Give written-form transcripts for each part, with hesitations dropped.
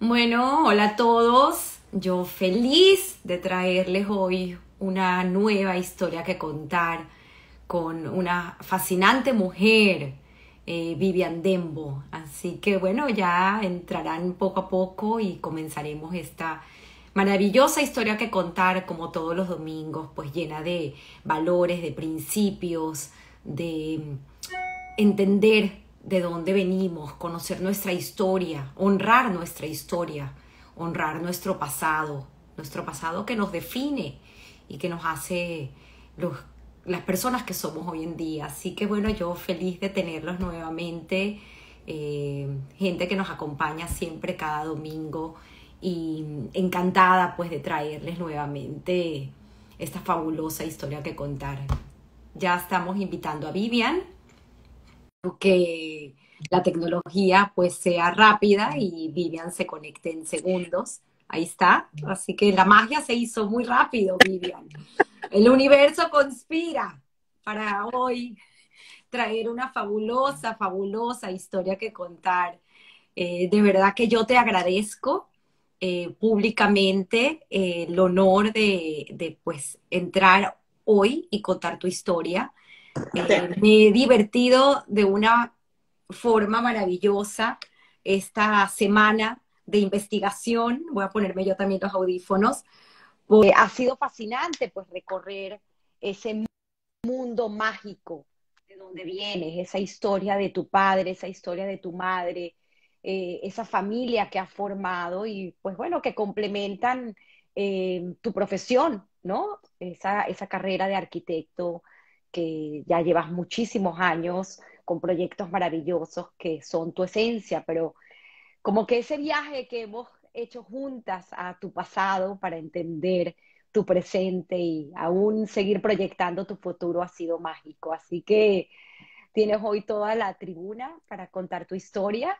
Bueno, hola a todos. Yo feliz de traerles hoy una nueva historia que contar con una fascinante mujer, Vivian Dembo. Así que bueno, ya entrarán poco a poco y comenzaremos esta maravillosa historia que contar, como todos los domingos, pues llena de valores, de principios, de entender de dónde venimos, conocer nuestra historia, honrar nuestra historia, honrar nuestro pasado que nos define y que nos hace las personas que somos hoy en día. Así que bueno, yo feliz de tenerlos nuevamente, gente que nos acompaña siempre cada domingo y encantada pues de traerles nuevamente esta fabulosa historia que contar. Ya estamos invitando a Vivian. Que la tecnología pues sea rápida y Vivian se conecte en segundos. Ahí está. Así que la magia se hizo muy rápido, Vivian. El universo conspira para hoy traer una fabulosa, fabulosa historia que contar. De verdad que yo te agradezco públicamente el honor de pues entrar hoy y contar tu historia. Me he divertido de una forma maravillosa esta semana de investigación. Voy a ponerme yo también los audífonos. Porque ha sido fascinante pues recorrer ese mundo mágico de donde vienes, esa historia de tu padre, esa historia de tu madre, esa familia que has formado y pues bueno, que complementan tu profesión, ¿no? Esa carrera de arquitecto, que ya llevas muchísimos años con proyectos maravillosos que son tu esencia, pero como que ese viaje que hemos hecho juntas a tu pasado para entender tu presente y aún seguir proyectando tu futuro ha sido mágico. Así que tienes hoy toda la tribuna para contar tu historia.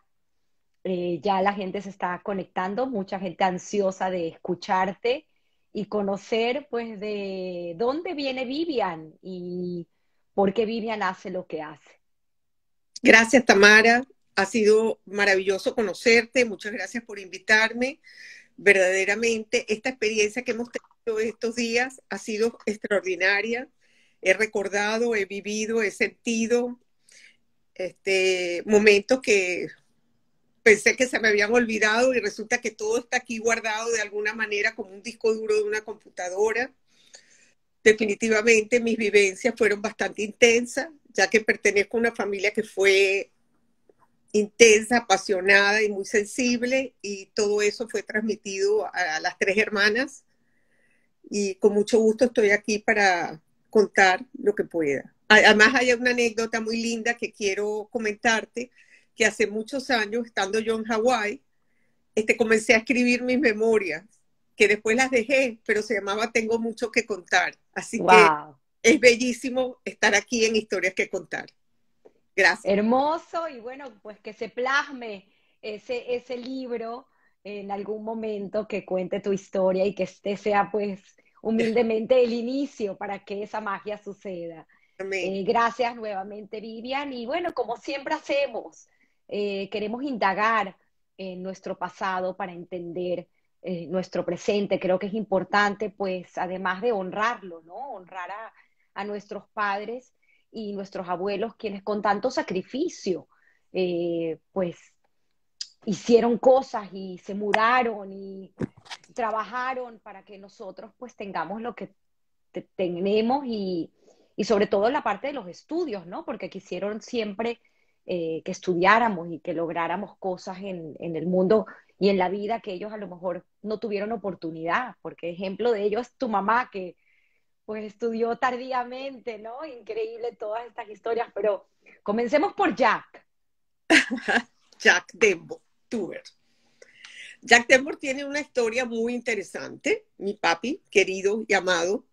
Ya la gente se está conectando, mucha gente ansiosa de escucharte y conocer pues de dónde viene Vivian y por qué Vivian hace lo que hace. Gracias, Tamara. Ha sido maravilloso conocerte. Muchas gracias por invitarme. Verdaderamente, esta experiencia que hemos tenido estos días ha sido extraordinaria. He recordado, he vivido, he sentido momentos que pensé que se me habían olvidado y resulta que todo está aquí guardado de alguna manera como un disco duro de una computadora. Definitivamente mis vivencias fueron bastante intensas, ya que pertenezco a una familia que fue intensa, apasionada y muy sensible, y todo eso fue transmitido a las tres hermanas. Y con mucho gusto estoy aquí para contar lo que pueda. Además hay una anécdota muy linda que quiero comentarte, que hace muchos años, estando yo en Hawái, comencé a escribir mis memorias, que después las dejé, pero se llamaba Tengo Mucho que Contar. Así wow. Que es bellísimo estar aquí en Historias que Contar. Gracias. Hermoso, y bueno, pues que se plasme ese libro en algún momento, que cuente tu historia y que este sea pues humildemente el inicio para que esa magia suceda. Gracias nuevamente, Vivian, y bueno, como siempre hacemos, queremos indagar en nuestro pasado para entender nuestro presente. Creo que es importante, pues, además de honrarlo, ¿no? Honrar a nuestros padres y nuestros abuelos, quienes con tanto sacrificio, pues, hicieron cosas y se muraron y trabajaron para que nosotros, pues, tengamos lo que tenemos y sobre todo la parte de los estudios, ¿no? Porque quisieron siempre que estudiáramos y que lográramos cosas en el mundo y en la vida que ellos a lo mejor no tuvieron oportunidad, porque ejemplo de ello es tu mamá, que pues estudió tardíamente, ¿no? Increíble todas estas historias, pero comencemos por Jack. Jack Dembo, Tuber. Jack Dembo tiene una historia muy interesante, mi papi querido y amado.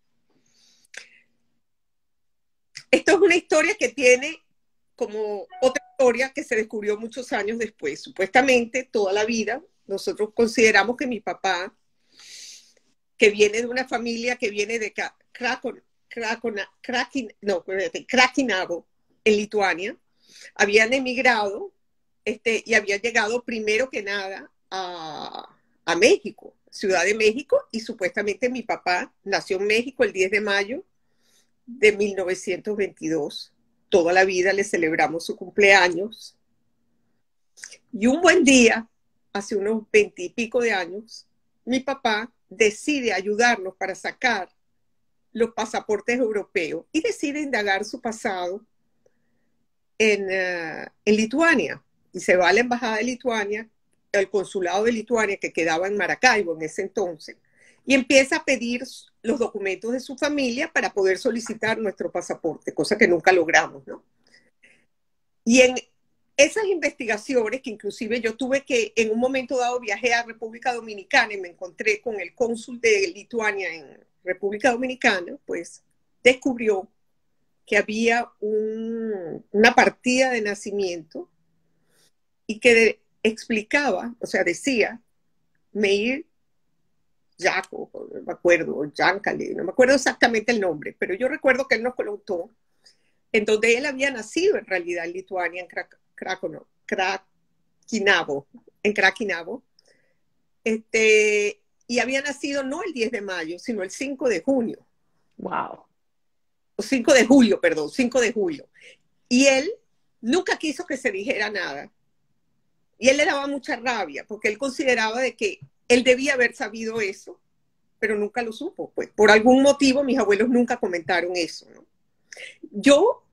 Esto es una historia que tiene como otra historia que se descubrió muchos años después. Supuestamente toda la vida nosotros consideramos que mi papá, que viene de una familia que viene de Krakinavo, en Lituania, habían emigrado y habían llegado primero que nada a México, Ciudad de México, y supuestamente mi papá nació en México el 10 de mayo de 1922. Toda la vida le celebramos su cumpleaños. Y un buen día, hace unos 20 y pico de años, mi papá decide ayudarnos para sacar los pasaportes europeos y decide indagar su pasado en Lituania. Y se va a la embajada de Lituania, al consulado de Lituania que quedaba en Maracaibo en ese entonces, y empieza a pedir los documentos de su familia para poder solicitar nuestro pasaporte, cosa que nunca logramos, ¿no? Y en esas investigaciones, que inclusive yo tuve que, en un momento dado viajé a República Dominicana y me encontré con el cónsul de Lituania en República Dominicana, pues descubrió que había una partida de nacimiento y que explicaba, o sea, decía, Meir Jaco, no me acuerdo, Yankale, no me acuerdo exactamente el nombre, pero yo recuerdo que él nos contó en donde él había nacido en realidad en Lituania, en Krakinavo, y había nacido no el 10 de mayo, sino el 5 de junio. Wow. O 5 de julio, perdón, 5 de julio. Y él nunca quiso que se dijera nada. Y él le daba mucha rabia, porque él consideraba de que él debía haber sabido eso, pero nunca lo supo. Pues por algún motivo mis abuelos nunca comentaron eso, ¿no? Yo,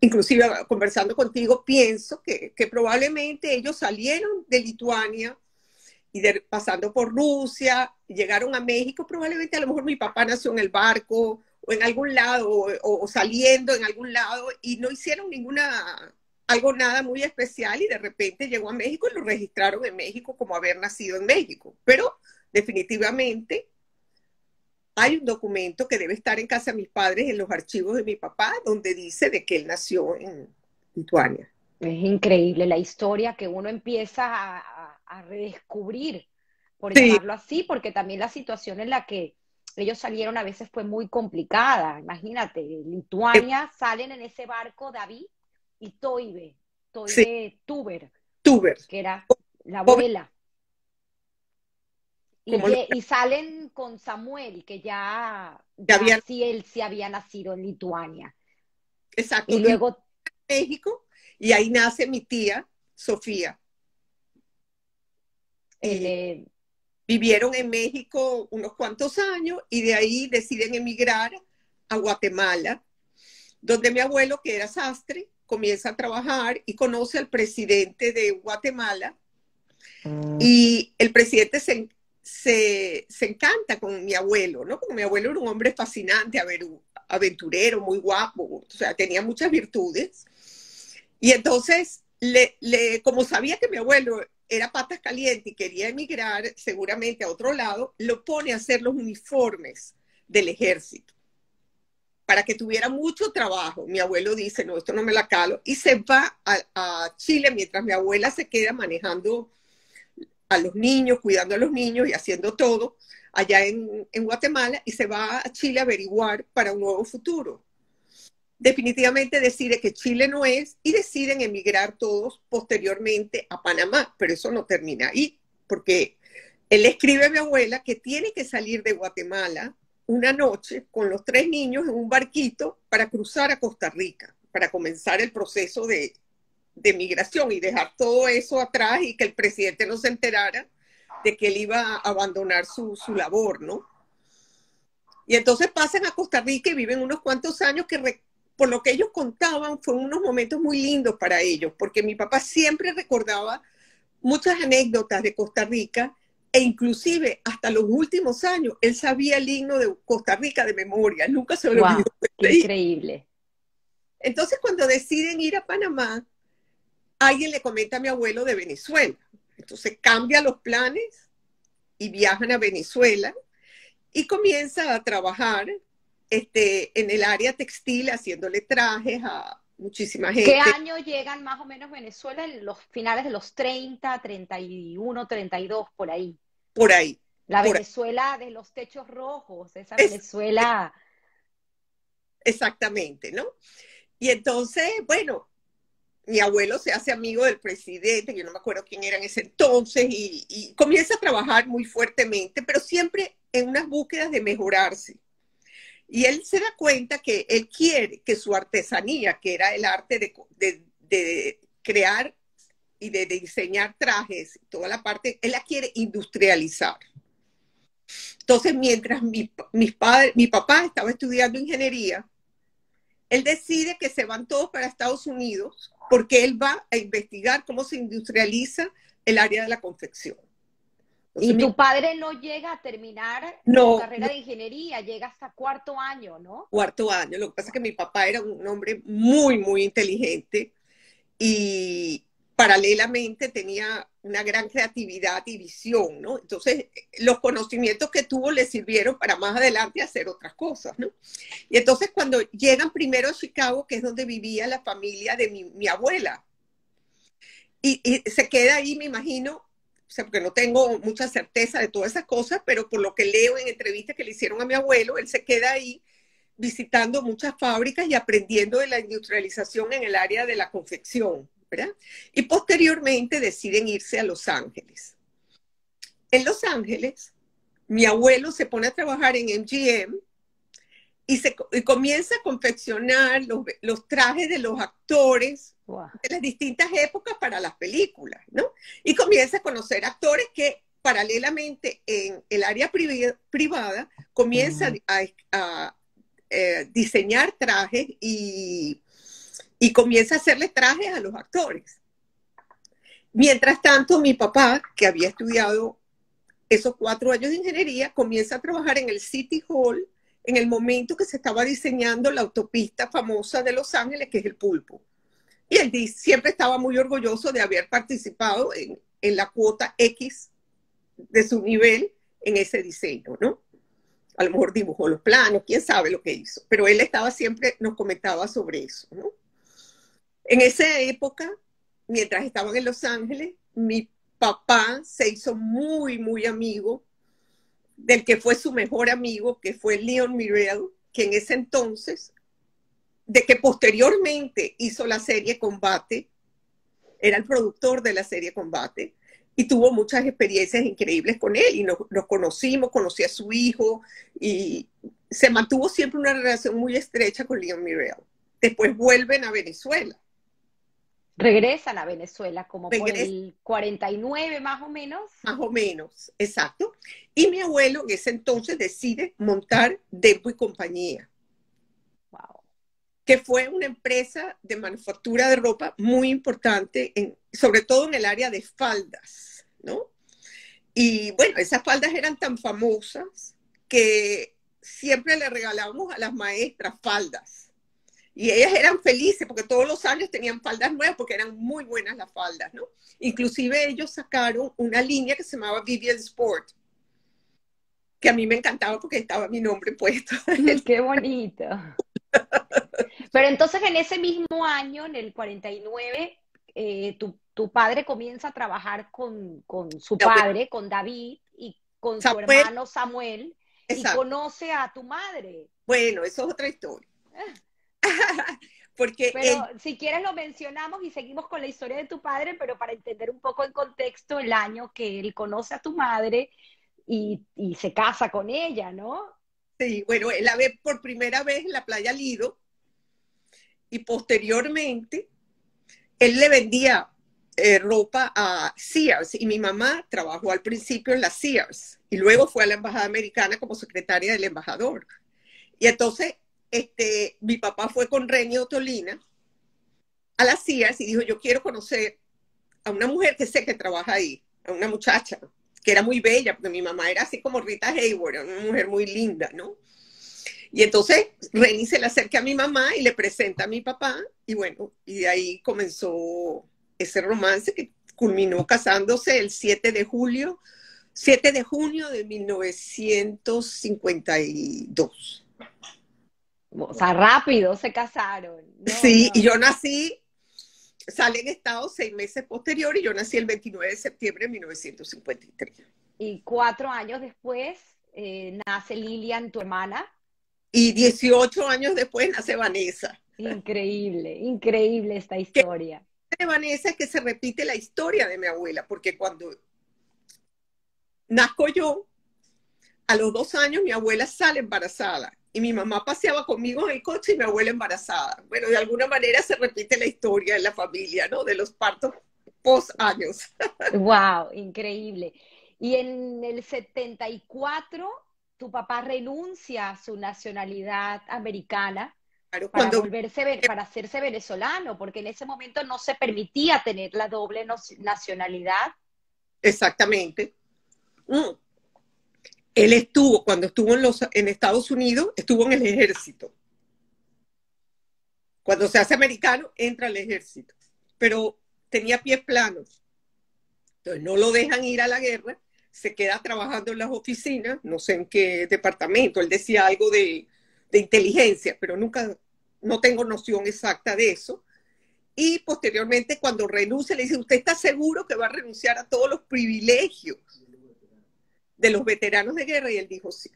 inclusive conversando contigo, pienso que probablemente ellos salieron de Lituania y pasando por Rusia, llegaron a México. Probablemente a lo mejor mi papá nació en el barco o en algún lado, o saliendo en algún lado, y no hicieron nada muy especial, y de repente llegó a México y lo registraron en México como haber nacido en México. Pero definitivamente hay un documento que debe estar en casa de mis padres, en los archivos de mi papá, donde dice de que él nació en Lituania. Es increíble la historia que uno empieza a redescubrir, por llamarlo así, porque también la situación en la que ellos salieron a veces fue muy complicada. Imagínate, Lituania, salen en ese barco, David, y Tuber, que era la abuela. Y salen con Samuel, que él sí había nacido en Lituania. Exacto. Y luego México, y ahí nace mi tía, Sofía. Vivieron en México unos cuantos años, y de ahí deciden emigrar a Guatemala, donde mi abuelo, que era sastre, comienza a trabajar y conoce al presidente de Guatemala. Y el presidente se encanta con mi abuelo, ¿no? Porque mi abuelo era un hombre fascinante, aventurero, muy guapo, o sea, tenía muchas virtudes. Y entonces, como sabía que mi abuelo era patas caliente y quería emigrar seguramente a otro lado, lo pone a hacer los uniformes del ejército, para que tuviera mucho trabajo. Mi abuelo dice, no, esto no me la calo, y se va a Chile, mientras mi abuela se queda manejando a los niños, cuidando a los niños y haciendo todo allá en Guatemala, y se va a Chile a averiguar para un nuevo futuro. Definitivamente decide que Chile no es, y deciden emigrar todos posteriormente a Panamá, pero eso no termina ahí, porque él escribe a mi abuela que tiene que salir de Guatemala una noche con los 3 niños en un barquito para cruzar a Costa Rica, para comenzar el proceso de migración y dejar todo eso atrás, y que el presidente no se enterara de que él iba a abandonar su labor, ¿no? Y entonces pasan a Costa Rica y viven unos cuantos años que, por lo que ellos contaban, fueron unos momentos muy lindos para ellos, porque mi papá siempre recordaba muchas anécdotas de Costa Rica, e inclusive hasta los últimos años él sabía el himno de Costa Rica de memoria, nunca se lo olvidó. Wow, increíble. Entonces, cuando deciden ir a Panamá, alguien le comenta a mi abuelo de Venezuela. Entonces cambia los planes y viajan a Venezuela, y comienza a trabajar en el área textil, haciéndole trajes a muchísima gente. ¿Qué año llegan más o menos a Venezuela? En los finales de los 30, 31, 32, por ahí. Por ahí. La Venezuela de los techos rojos, esa Venezuela. Exactamente, ¿no? Y entonces, bueno, mi abuelo se hace amigo del presidente, yo no me acuerdo quién era en ese entonces, y comienza a trabajar muy fuertemente, pero siempre en unas búsquedas de mejorarse. Y él se da cuenta que él quiere que su artesanía, que era el arte de crear y de diseñar trajes, toda la parte, él la quiere industrializar. Entonces, mientras mi papá estaba estudiando ingeniería, él decide que se van todos para Estados Unidos porque él va a investigar cómo se industrializa el área de la confección. Y tu padre no llega a terminar su carrera de ingeniería, llega hasta cuarto año, ¿no? Cuarto año. Lo que pasa es que mi papá era un hombre muy, muy inteligente y paralelamente tenía una gran creatividad y visión, ¿no? Entonces, los conocimientos que tuvo le sirvieron para más adelante hacer otras cosas, ¿no? Y entonces cuando llegan primero a Chicago, que es donde vivía la familia de mi abuela, y se queda ahí, me imagino, o sea, porque no tengo mucha certeza de todas esas cosas, pero por lo que leo en entrevistas que le hicieron a mi abuelo, él se queda ahí visitando muchas fábricas y aprendiendo de la industrialización en el área de la confección, ¿verdad? Y posteriormente deciden irse a Los Ángeles. En Los Ángeles, mi abuelo se pone a trabajar en MGM y comienza a confeccionar los trajes de los actores, wow, de las distintas épocas para las películas, ¿no? Y comienza a conocer actores que paralelamente en el área privada comienzan, uh-huh, a diseñar trajes y comienza a hacerle trajes a los actores. Mientras tanto, mi papá, que había estudiado esos 4 años de ingeniería, comienza a trabajar en el City Hall en el momento que se estaba diseñando la autopista famosa de Los Ángeles, que es el Pulpo. Y él siempre estaba muy orgulloso de haber participado en la cuota X de su nivel en ese diseño, ¿no? A lo mejor dibujó los planos, quién sabe lo que hizo, pero él estaba siempre, nos comentaba sobre eso, ¿no? En esa época, mientras estaban en Los Ángeles, mi papá se hizo muy, muy amigo del que fue su mejor amigo, que fue Leon Mirel, que en ese entonces, de que posteriormente hizo la serie Combate, era el productor de la serie Combate, y tuvo muchas experiencias increíbles con él, y nos conocimos, conocí a su hijo, y se mantuvo siempre una relación muy estrecha con Leon Mirel. Después vuelven a Venezuela. Regresan a Venezuela como por el 49 más o menos. Más o menos, exacto. Y mi abuelo en ese entonces decide montar Dempo y Compañía. Wow. Que fue una empresa de manufactura de ropa muy importante, sobre todo en el área de faldas, ¿no? Y bueno, esas faldas eran tan famosas que siempre le regalábamos a las maestras faldas. Y ellas eran felices porque todos los años tenían faldas nuevas porque eran muy buenas las faldas, ¿no? Inclusive ellos sacaron una línea que se llamaba Vivian Sport, que a mí me encantaba porque estaba mi nombre puesto. ¡Qué bonito! Pero entonces en ese mismo año, en el 49, tu padre comienza a trabajar con su padre, con David, y con su hermano Samuel, exacto, y conoce a tu madre. Bueno, eso es otra historia. Porque pero si quieres lo mencionamos y seguimos con la historia de tu padre, pero para entender un poco en contexto el año que él conoce a tu madre y se casa con ella, ¿no? Sí, bueno, él la ve por primera vez en la playa Lido y posteriormente él le vendía ropa a Sears y mi mamá trabajó al principio en la Sears y luego fue a la embajada americana como secretaria del embajador. Y entonces mi papá fue con Renny Ottolina a la Sears y dijo, yo quiero conocer a una mujer que sé que trabaja ahí, a una muchacha que era muy bella, porque mi mamá era así como Rita Hayworth, una mujer muy linda, ¿no? Y entonces Renny se le acerca a mi mamá y le presenta a mi papá y bueno, y de ahí comenzó ese romance que culminó casándose el 7 de junio de 1952. O sea, rápido se casaron. No, sí, no. Y yo nací, salí en estado 6 meses posterior y yo nací el 29 de septiembre de 1953. Y 4 años después nace Lilian, tu hermana. Y 18 años después nace Vanessa. Increíble, increíble esta historia. Vanessa, es que se repite la historia de mi abuela, porque cuando nazco yo, a los 2 años mi abuela sale embarazada y mi mamá paseaba conmigo en el coche y mi abuela embarazada. Bueno, de alguna manera se repite la historia de la familia, ¿no? De los partos post-años. ¡Wow! Increíble. Y en el 74, tu papá renuncia a su nacionalidad americana. Claro, para para hacerse venezolano, porque en ese momento no se permitía tener la doble nacionalidad. Exactamente. Él estuvo, cuando estuvo en Estados Unidos, estuvo en el ejército. Cuando se hace americano, entra al ejército. Pero tenía pies planos. Entonces no lo dejan ir a la guerra, se queda trabajando en las oficinas, no sé en qué departamento, él decía algo de inteligencia, pero nunca, no tengo noción exacta de eso. Y posteriormente cuando renuncia le dice, ¿usted está seguro que va a renunciar a todos los privilegios de los veteranos de guerra? Y él dijo sí,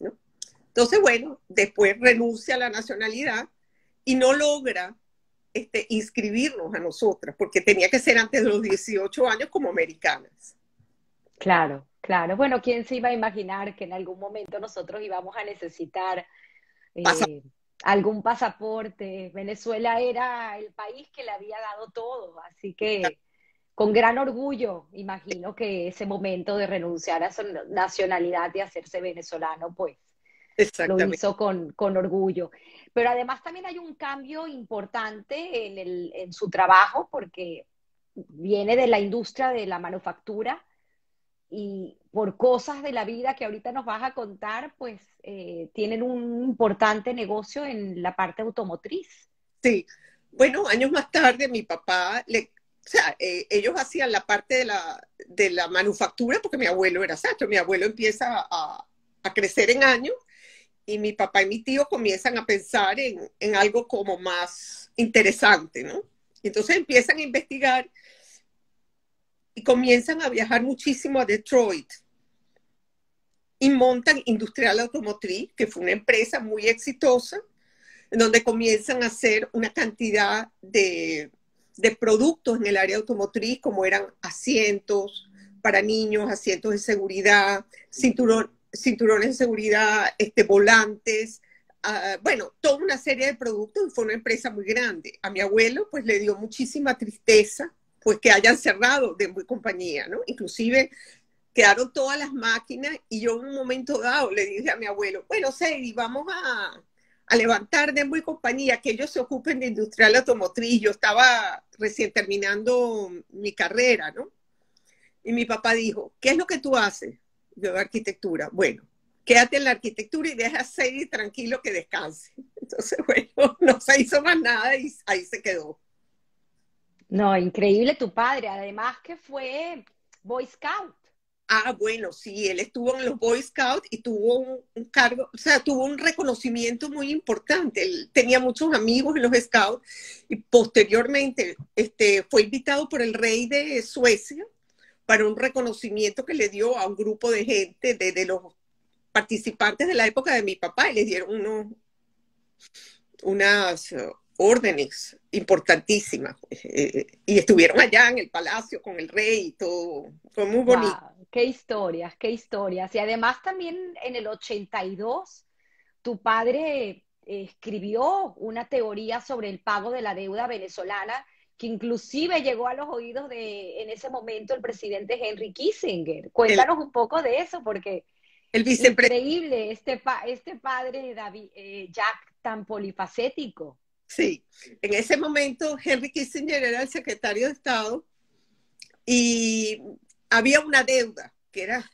¿no? Entonces, bueno, después renuncia a la nacionalidad y no logra inscribirnos a nosotras, porque tenía que ser antes de los 18 años como americanas. Claro, claro. Bueno, ¿quién se iba a imaginar que en algún momento nosotros íbamos a necesitar algún pasaporte? Venezuela era el país que le había dado todo, así que con gran orgullo, imagino que ese momento de renunciar a su nacionalidad y hacerse venezolano, pues lo hizo con orgullo. Pero además también hay un cambio importante en su trabajo, porque viene de la industria de la manufactura, y por cosas de la vida que ahorita nos vas a contar, pues tienen un importante negocio en la parte automotriz. Sí, bueno, años más tarde mi papá, ellos hacían la parte de la manufactura, porque mi abuelo era sastre, mi abuelo empieza a crecer en años, y mi papá y mi tío comienzan a pensar en algo como más interesante, ¿no? Entonces empiezan a investigar, y comienzan a viajar muchísimo a Detroit y montan Industrial Automotriz, que fue una empresa muy exitosa, en donde comienzan a hacer una cantidad de productos en el área automotriz, como eran asientos para niños, asientos de seguridad, cinturones de seguridad, volantes, bueno, toda una serie de productos, y fue una empresa muy grande. A mi abuelo pues le dio muchísima tristeza pues que hayan cerrado de mi compañía, ¿no? Inclusive quedaron todas las máquinas, y yo en un momento dado le dije a mi abuelo, bueno, Sadie, vamos a levantar de mi compañía, que ellos se ocupen de Industrial Automotriz. Yo estaba recién terminando mi carrera, ¿no? Y mi papá dijo, ¿qué es lo que tú haces? Yo, arquitectura. Bueno, quédate en la arquitectura y deja a Sadie tranquilo que descanse. Entonces, bueno, no se hizo más nada y ahí se quedó. No, increíble tu padre, además que fue Boy Scout. Ah, bueno, sí, él estuvo en los Boy Scouts y tuvo un cargo, o sea, tuvo un reconocimiento muy importante. Él tenía muchos amigos en los Scouts y posteriormente fue invitado por el rey de Suecia para un reconocimiento que le dio a un grupo de gente, de los participantes de la época de mi papá, y les dieron unas órdenes importantísimas, y estuvieron allá en el palacio con el rey y todo, fue muy bonito. Wow, qué historias, qué historias. Y además también en el 82 tu padre escribió una teoría sobre el pago de la deuda venezolana, que inclusive llegó a los oídos de, en ese momento, el presidente Henry Kissinger. Cuéntanos un poco de eso, porque el increíble este padre David, Jack, tan polifacético. Sí, en ese momento Henry Kissinger era el secretario de Estado y había una deuda que era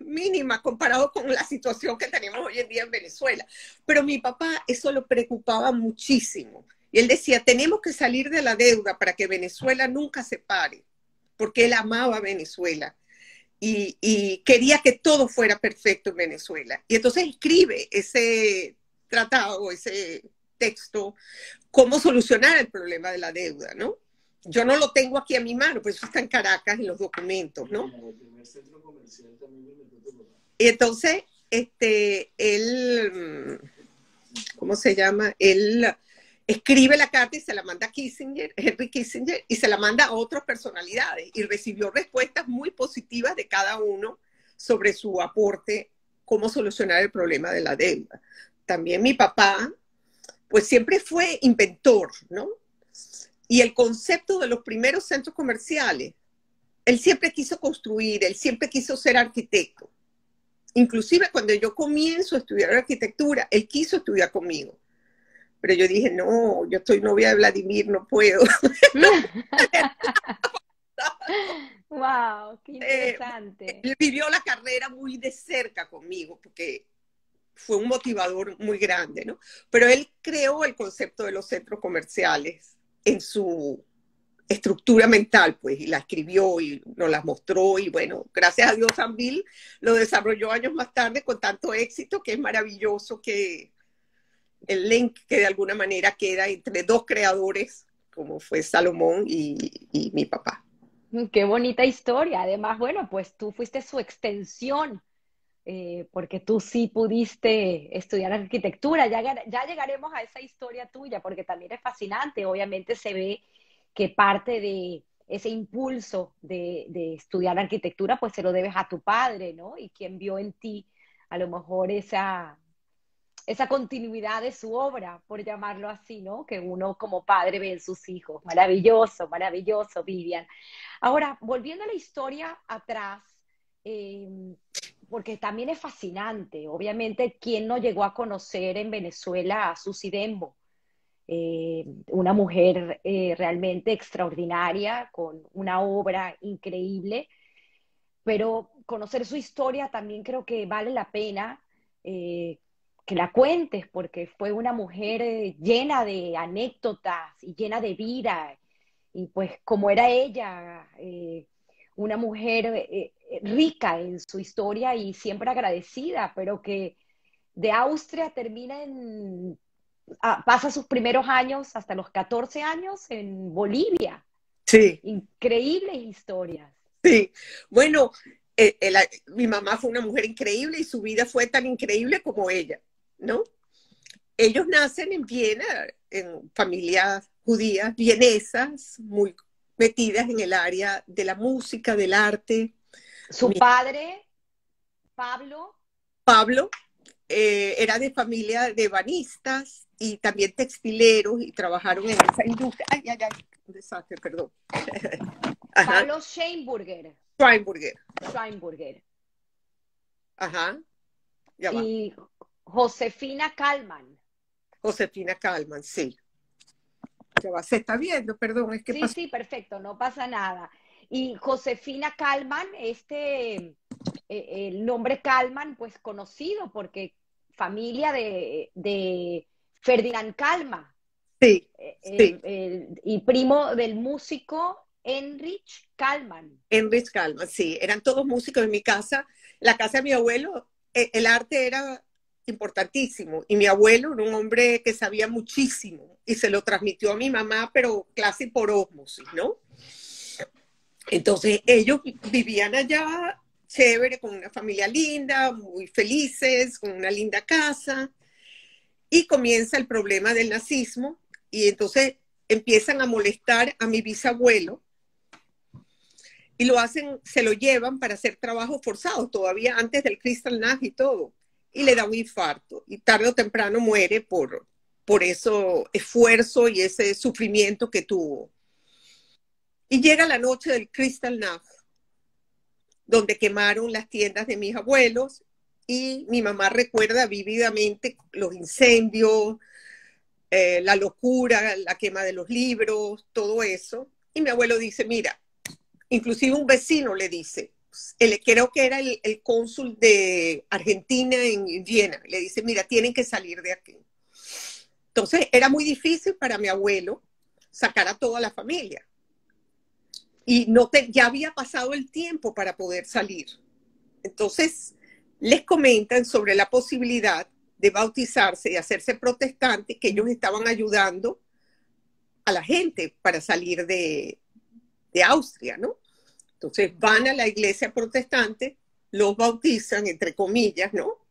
mínima comparado con la situación que tenemos hoy en día en Venezuela. Pero mi papá eso lo preocupaba muchísimo. Y él decía, tenemos que salir de la deuda para que Venezuela nunca se pare, porque él amaba Venezuela y quería que todo fuera perfecto en Venezuela. Y entonces escribe ese tratado, ese texto, cómo solucionar el problema de la deuda, ¿no? Yo no lo tengo aquí a mi mano, pero eso está en Caracas, en los documentos, ¿no? Y entonces, él, ¿cómo se llama? Él escribe la carta y se la manda a Kissinger, Henry Kissinger, y se la manda a otras personalidades, y recibió respuestas muy positivas de cada uno sobre su aporte, cómo solucionar el problema de la deuda. También mi papá, pues siempre fue inventor, ¿no? Y el concepto de los primeros centros comerciales, él siempre quiso construir, él siempre quiso ser arquitecto. Inclusive cuando yo comienzo a estudiar arquitectura, él quiso estudiar conmigo. Pero yo dije, no, yo estoy novia de Vladimir, no puedo. ¡Wow! ¡Qué interesante! Él vivió la carrera muy de cerca conmigo, porque fue un motivador muy grande, ¿no? Pero él creó el concepto de los centros comerciales en su estructura mental, pues, y la escribió y nos las mostró, y bueno, gracias a Dios Anvil lo desarrolló años más tarde con tanto éxito que es maravilloso que el link que de alguna manera queda entre dos creadores, como fue Salomón y mi papá. ¡Qué bonita historia! Además, bueno, pues tú fuiste su extensión, porque tú sí pudiste estudiar arquitectura. Ya llegaremos a esa historia tuya, porque también es fascinante. Obviamente se ve que parte de ese impulso de estudiar arquitectura, pues se lo debes a tu padre, ¿no? Y quien vio en ti, a lo mejor, esa continuidad de su obra, por llamarlo así, ¿no? Que uno como padre ve en sus hijos. Maravilloso, maravilloso, Vivian. Ahora, volviendo a la historia atrás, porque también es fascinante, obviamente, ¿quién no llegó a conocer en Venezuela a Susy Bembo? Una mujer realmente extraordinaria, con una obra increíble, pero conocer su historia también creo que vale la pena que la cuentes, porque fue una mujer llena de anécdotas y llena de vida, y pues como era ella, una mujer rica en su historia y siempre agradecida, pero que de Austria termina pasa sus primeros años, hasta los 14 años, en Bolivia. Sí. Increíbles historias. Sí, bueno, mi mamá fue una mujer increíble y su vida fue tan increíble como ella, ¿no? Ellos nacen en Viena, en familias judías, vienesas, muy metidas en el área de la música, del arte. Su padre, Pablo, era de familia de banistas y también textileros, y trabajaron en esa industria. Ay, ay, ay, un desastre, perdón. Pablo Scheinburger. Ajá. Ya va. Y Josefina Kallmann, sí. Ya va. Se está viendo, perdón. Es que sí, sí, perfecto, no pasa nada. Y Josefina Kallmann, el nombre Kallmann, pues conocido, porque familia de Ferdinand Kallmann. Sí, sí. Y primo del músico Heinrich Kallmann. Heinrich Kallmann, sí. Eran todos músicos en mi casa. La casa de mi abuelo, el arte era importantísimo. Y mi abuelo era un hombre que sabía muchísimo y se lo transmitió a mi mamá, pero casi por ósmosis, ¿no? Entonces ellos vivían allá, chévere, con una familia linda, muy felices, con una linda casa. Y comienza el problema del nazismo. Y entonces empiezan a molestar a mi bisabuelo y lo hacen, se lo llevan para hacer trabajos forzados, todavía antes del Kristallnacht y todo, y le da un infarto, y tarde o temprano muere por ese esfuerzo y ese sufrimiento que tuvo. Y llega la noche del Kristallnacht, donde quemaron las tiendas de mis abuelos, y mi mamá recuerda vívidamente los incendios, la locura, la quema de los libros, todo eso. Y mi abuelo dice, mira, inclusive un vecino le dice, creo que era el cónsul de Argentina en Viena, le dice, mira, tienen que salir de aquí. Entonces era muy difícil para mi abuelo sacar a toda la familia. Y ya había pasado el tiempo para poder salir. Entonces les comentan sobre la posibilidad de bautizarse y hacerse protestantes, que ellos estaban ayudando a la gente para salir de Austria, ¿no? Entonces van a la iglesia protestante, los bautizan, entre comillas, ¿no?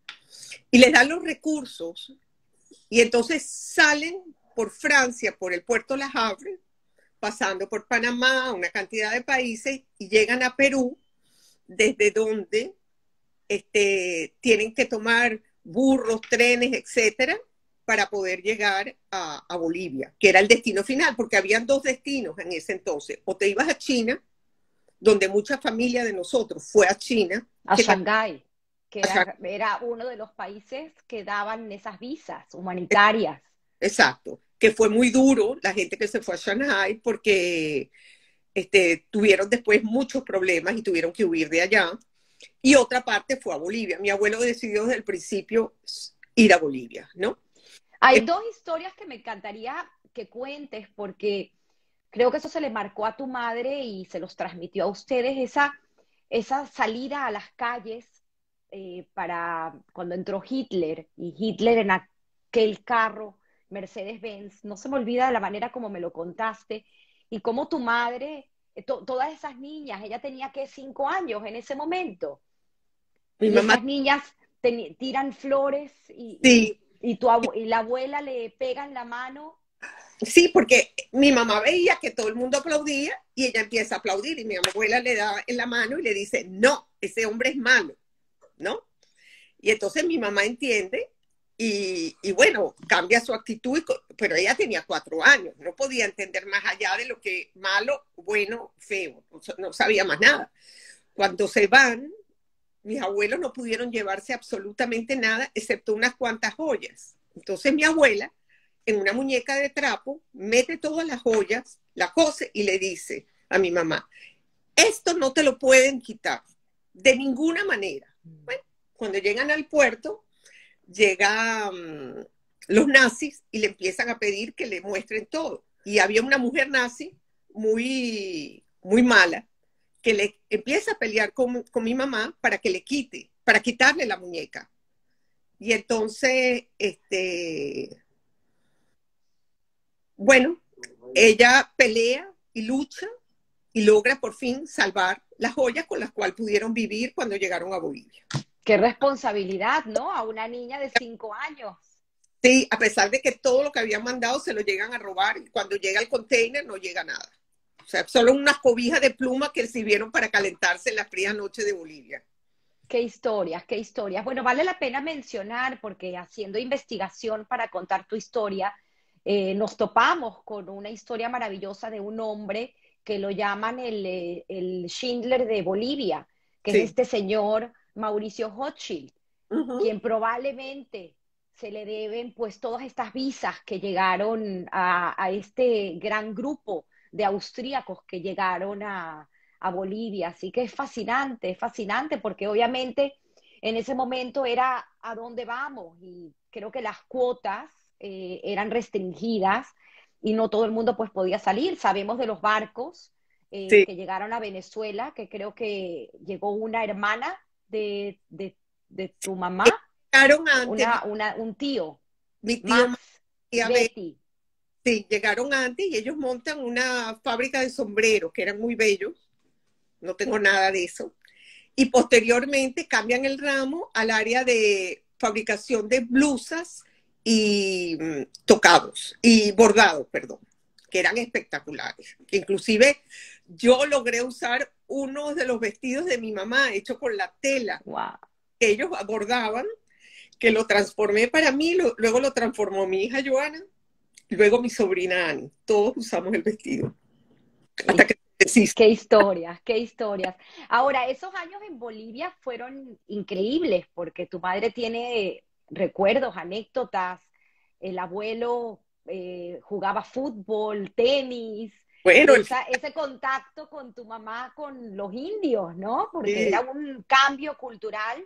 Y les dan los recursos, y entonces salen por Francia, por el puerto La Havre, pasando por Panamá, una cantidad de países, y llegan a Perú, desde donde tienen que tomar burros, trenes, etcétera, para poder llegar a Bolivia, que era el destino final, porque habían dos destinos en ese entonces. O te ibas a China, donde mucha familia de nosotros fue a China. A Shanghái, que era uno de los países que daban esas visas humanitarias. Exacto, que fue muy duro la gente que se fue a Shanghái, porque tuvieron después muchos problemas y tuvieron que huir de allá. Y otra parte fue a Bolivia. Mi abuelo decidió desde el principio ir a Bolivia, ¿no? Hay dos historias que me encantaría que cuentes, porque creo que eso se le marcó a tu madre y se los transmitió a ustedes, esa salida a las calles para cuando entró Hitler, y Hitler en aquel carro Mercedes-Benz. No se me olvida de la manera como me lo contaste, y cómo tu madre, todas esas niñas, ella tenía que 5 años en ese momento. Mi mamá... Esas niñas tiran flores y... Sí. Y la abuela le pega en la mano. Sí, porque mi mamá veía que todo el mundo aplaudía y ella empieza a aplaudir, y mi abuela le da en la mano y le dice, no, ese hombre es malo, ¿no? Y entonces mi mamá entiende y bueno, cambia su actitud, pero ella tenía 4 años, no podía entender más allá de lo que malo, bueno, feo, no sabía más nada. Cuando se van... Mis abuelos no pudieron llevarse absolutamente nada, excepto unas cuantas joyas. Entonces mi abuela, en una muñeca de trapo, mete todas las joyas, la cose y le dice a mi mamá, esto no te lo pueden quitar, de ninguna manera. Bueno, cuando llegan al puerto, llegan los nazis y le empiezan a pedir que le muestren todo. Y había una mujer nazi muy, muy mala, que le empieza a pelear con mi mamá para que le quite, para quitarle la muñeca. Y entonces, bueno, ella pelea y lucha y logra por fin salvar las joyas con las cuales pudieron vivir cuando llegaron a Bolivia. Qué responsabilidad, ¿no? A una niña de 5 años. Sí, a pesar de que todo lo que habían mandado se lo llegan a robar, y cuando llega el container no llega nada. O sea, solo unas cobijas de pluma que sirvieron para calentarse en las frías noches de Bolivia. Qué historias, qué historias. Bueno, vale la pena mencionar, porque haciendo investigación para contar tu historia, nos topamos con una historia maravillosa de un hombre que lo llaman el Schindler de Bolivia, que sí, es este señor Mauricio Hochschild, quien probablemente se le deben pues todas estas visas que llegaron a este gran grupo de austríacos que llegaron a Bolivia. Así que es fascinante, porque obviamente en ese momento era a dónde vamos, y creo que las cuotas eran restringidas y no todo el mundo pues podía salir. Sabemos de los barcos sí, que llegaron a Venezuela, que creo que llegó una hermana de tu mamá, un tío. Mi tío María Betty. Sí, llegaron antes y ellos montan una fábrica de sombreros, que eran muy bellos, no tengo nada de eso, y posteriormente cambian el ramo al área de fabricación de blusas y tocados, y bordados, perdón, que eran espectaculares. Inclusive yo logré usar uno de los vestidos de mi mamá, hecho con la tela que ellos bordaban, que lo transformé para mí, luego lo transformó mi hija Joana, luego mi sobrina Ani. Todos usamos el vestido. Hasta que ¡qué historias, qué historias! Ahora, esos años en Bolivia fueron increíbles, porque tu madre tiene recuerdos, anécdotas. El abuelo jugaba fútbol, tenis. Bueno, ese contacto con tu mamá, con los indios, ¿no? Porque era un cambio cultural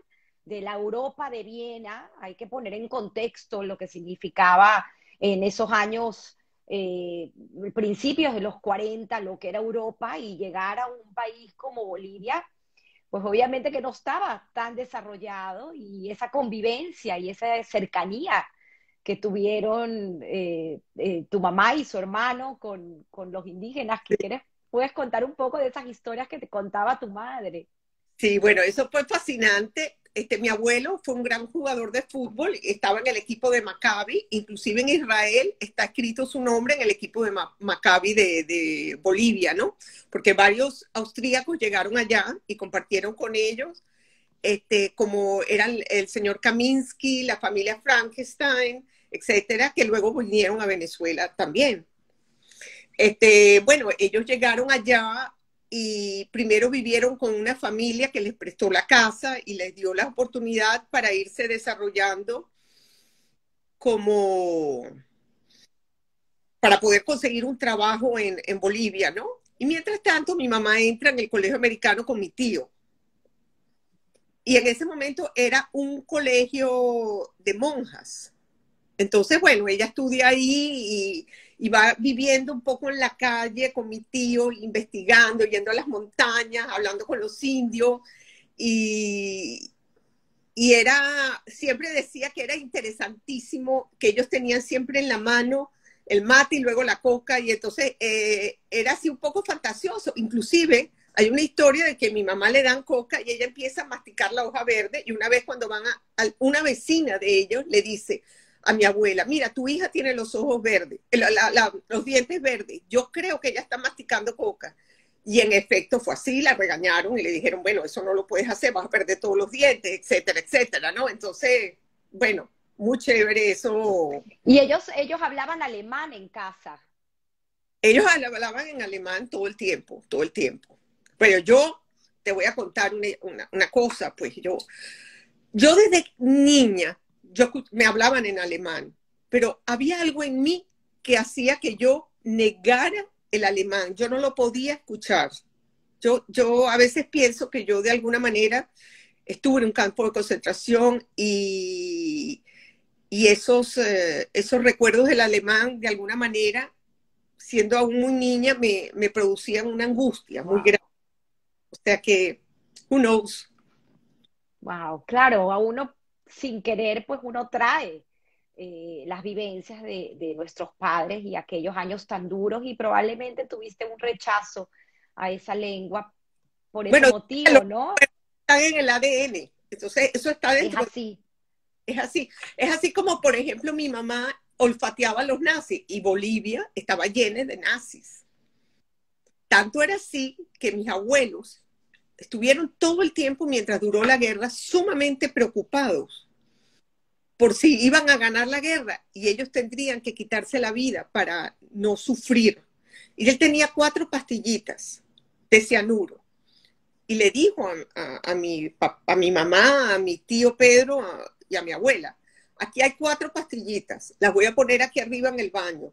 de la Europa de Viena. Hay que poner en contexto lo que significaba en esos años, principios de los 40, lo que era Europa, y llegar a un país como Bolivia, pues obviamente que no estaba tan desarrollado, y esa convivencia y esa cercanía que tuvieron tu mamá y su hermano con los indígenas, que puedes contar un poco de esas historias que te contaba tu madre. Sí, bueno, eso fue fascinante. mi abuelo fue un gran jugador de fútbol, estaba en el equipo de Maccabi, inclusive en Israel está escrito su nombre en el equipo de Maccabi de Bolivia, ¿no? Porque varios austríacos llegaron allá y compartieron con ellos, como eran el señor Kaminsky, la familia Frankenstein, etcétera, que luego vinieron a Venezuela también. Bueno, ellos llegaron allá y primero vivieron con una familia que les prestó la casa y les dio la oportunidad para irse desarrollando como para poder conseguir un trabajo en Bolivia, ¿no? Y mientras tanto mi mamá entra en el colegio americano con mi tío. Y en ese momento era un colegio de monjas. Entonces, bueno, ella estudia ahí y va viviendo un poco en la calle con mi tío, investigando, yendo a las montañas, hablando con los indios. Y era, siempre decía que era interesantísimo, que ellos tenían siempre en la mano el mate y luego la coca. Y entonces era así un poco fantasioso. Inclusive hay una historia de que a mi mamá le dan coca y ella empieza a masticar la hoja verde. Y una vez cuando van a una vecina de ellos le dice a mi abuela, mira, tu hija tiene los ojos verdes, los dientes verdes, yo creo que ella está masticando coca. Y en efecto fue así, la regañaron y le dijeron, bueno, eso no lo puedes hacer, vas a perder todos los dientes, etcétera, etcétera, ¿no? Entonces, bueno, muy chévere eso. ¿Y ellos hablaban alemán en casa? Ellos hablaban en alemán todo el tiempo, todo el tiempo. Pero yo te voy a contar una cosa, pues yo desde niña, me hablaban en alemán, pero había algo en mí que hacía que yo negara el alemán. Yo no lo podía escuchar. Yo a veces pienso que yo de alguna manera estuve en un campo de concentración y esos recuerdos del alemán, de alguna manera, siendo aún muy niña, me producían una angustia muy grande. O sea que, who knows. Wow, claro, a uno sin querer, pues uno trae las vivencias de nuestros padres y aquellos años tan duros, y probablemente tuviste un rechazo a esa lengua por ese motivo, ¿no? Está en el ADN, entonces eso está dentro. Es así. Es así. Es así como, por ejemplo, mi mamá olfateaba a los nazis y Bolivia estaba llena de nazis. Tanto era así que mis abuelos estuvieron todo el tiempo, mientras duró la guerra, sumamente preocupados por si iban a ganar la guerra y ellos tendrían que quitarse la vida para no sufrir. Y él tenía 4 pastillitas de cianuro. Y le dijo a mi mamá, a mi tío Pedro y a mi abuela, aquí hay 4 pastillitas, las voy a poner aquí arriba en el baño.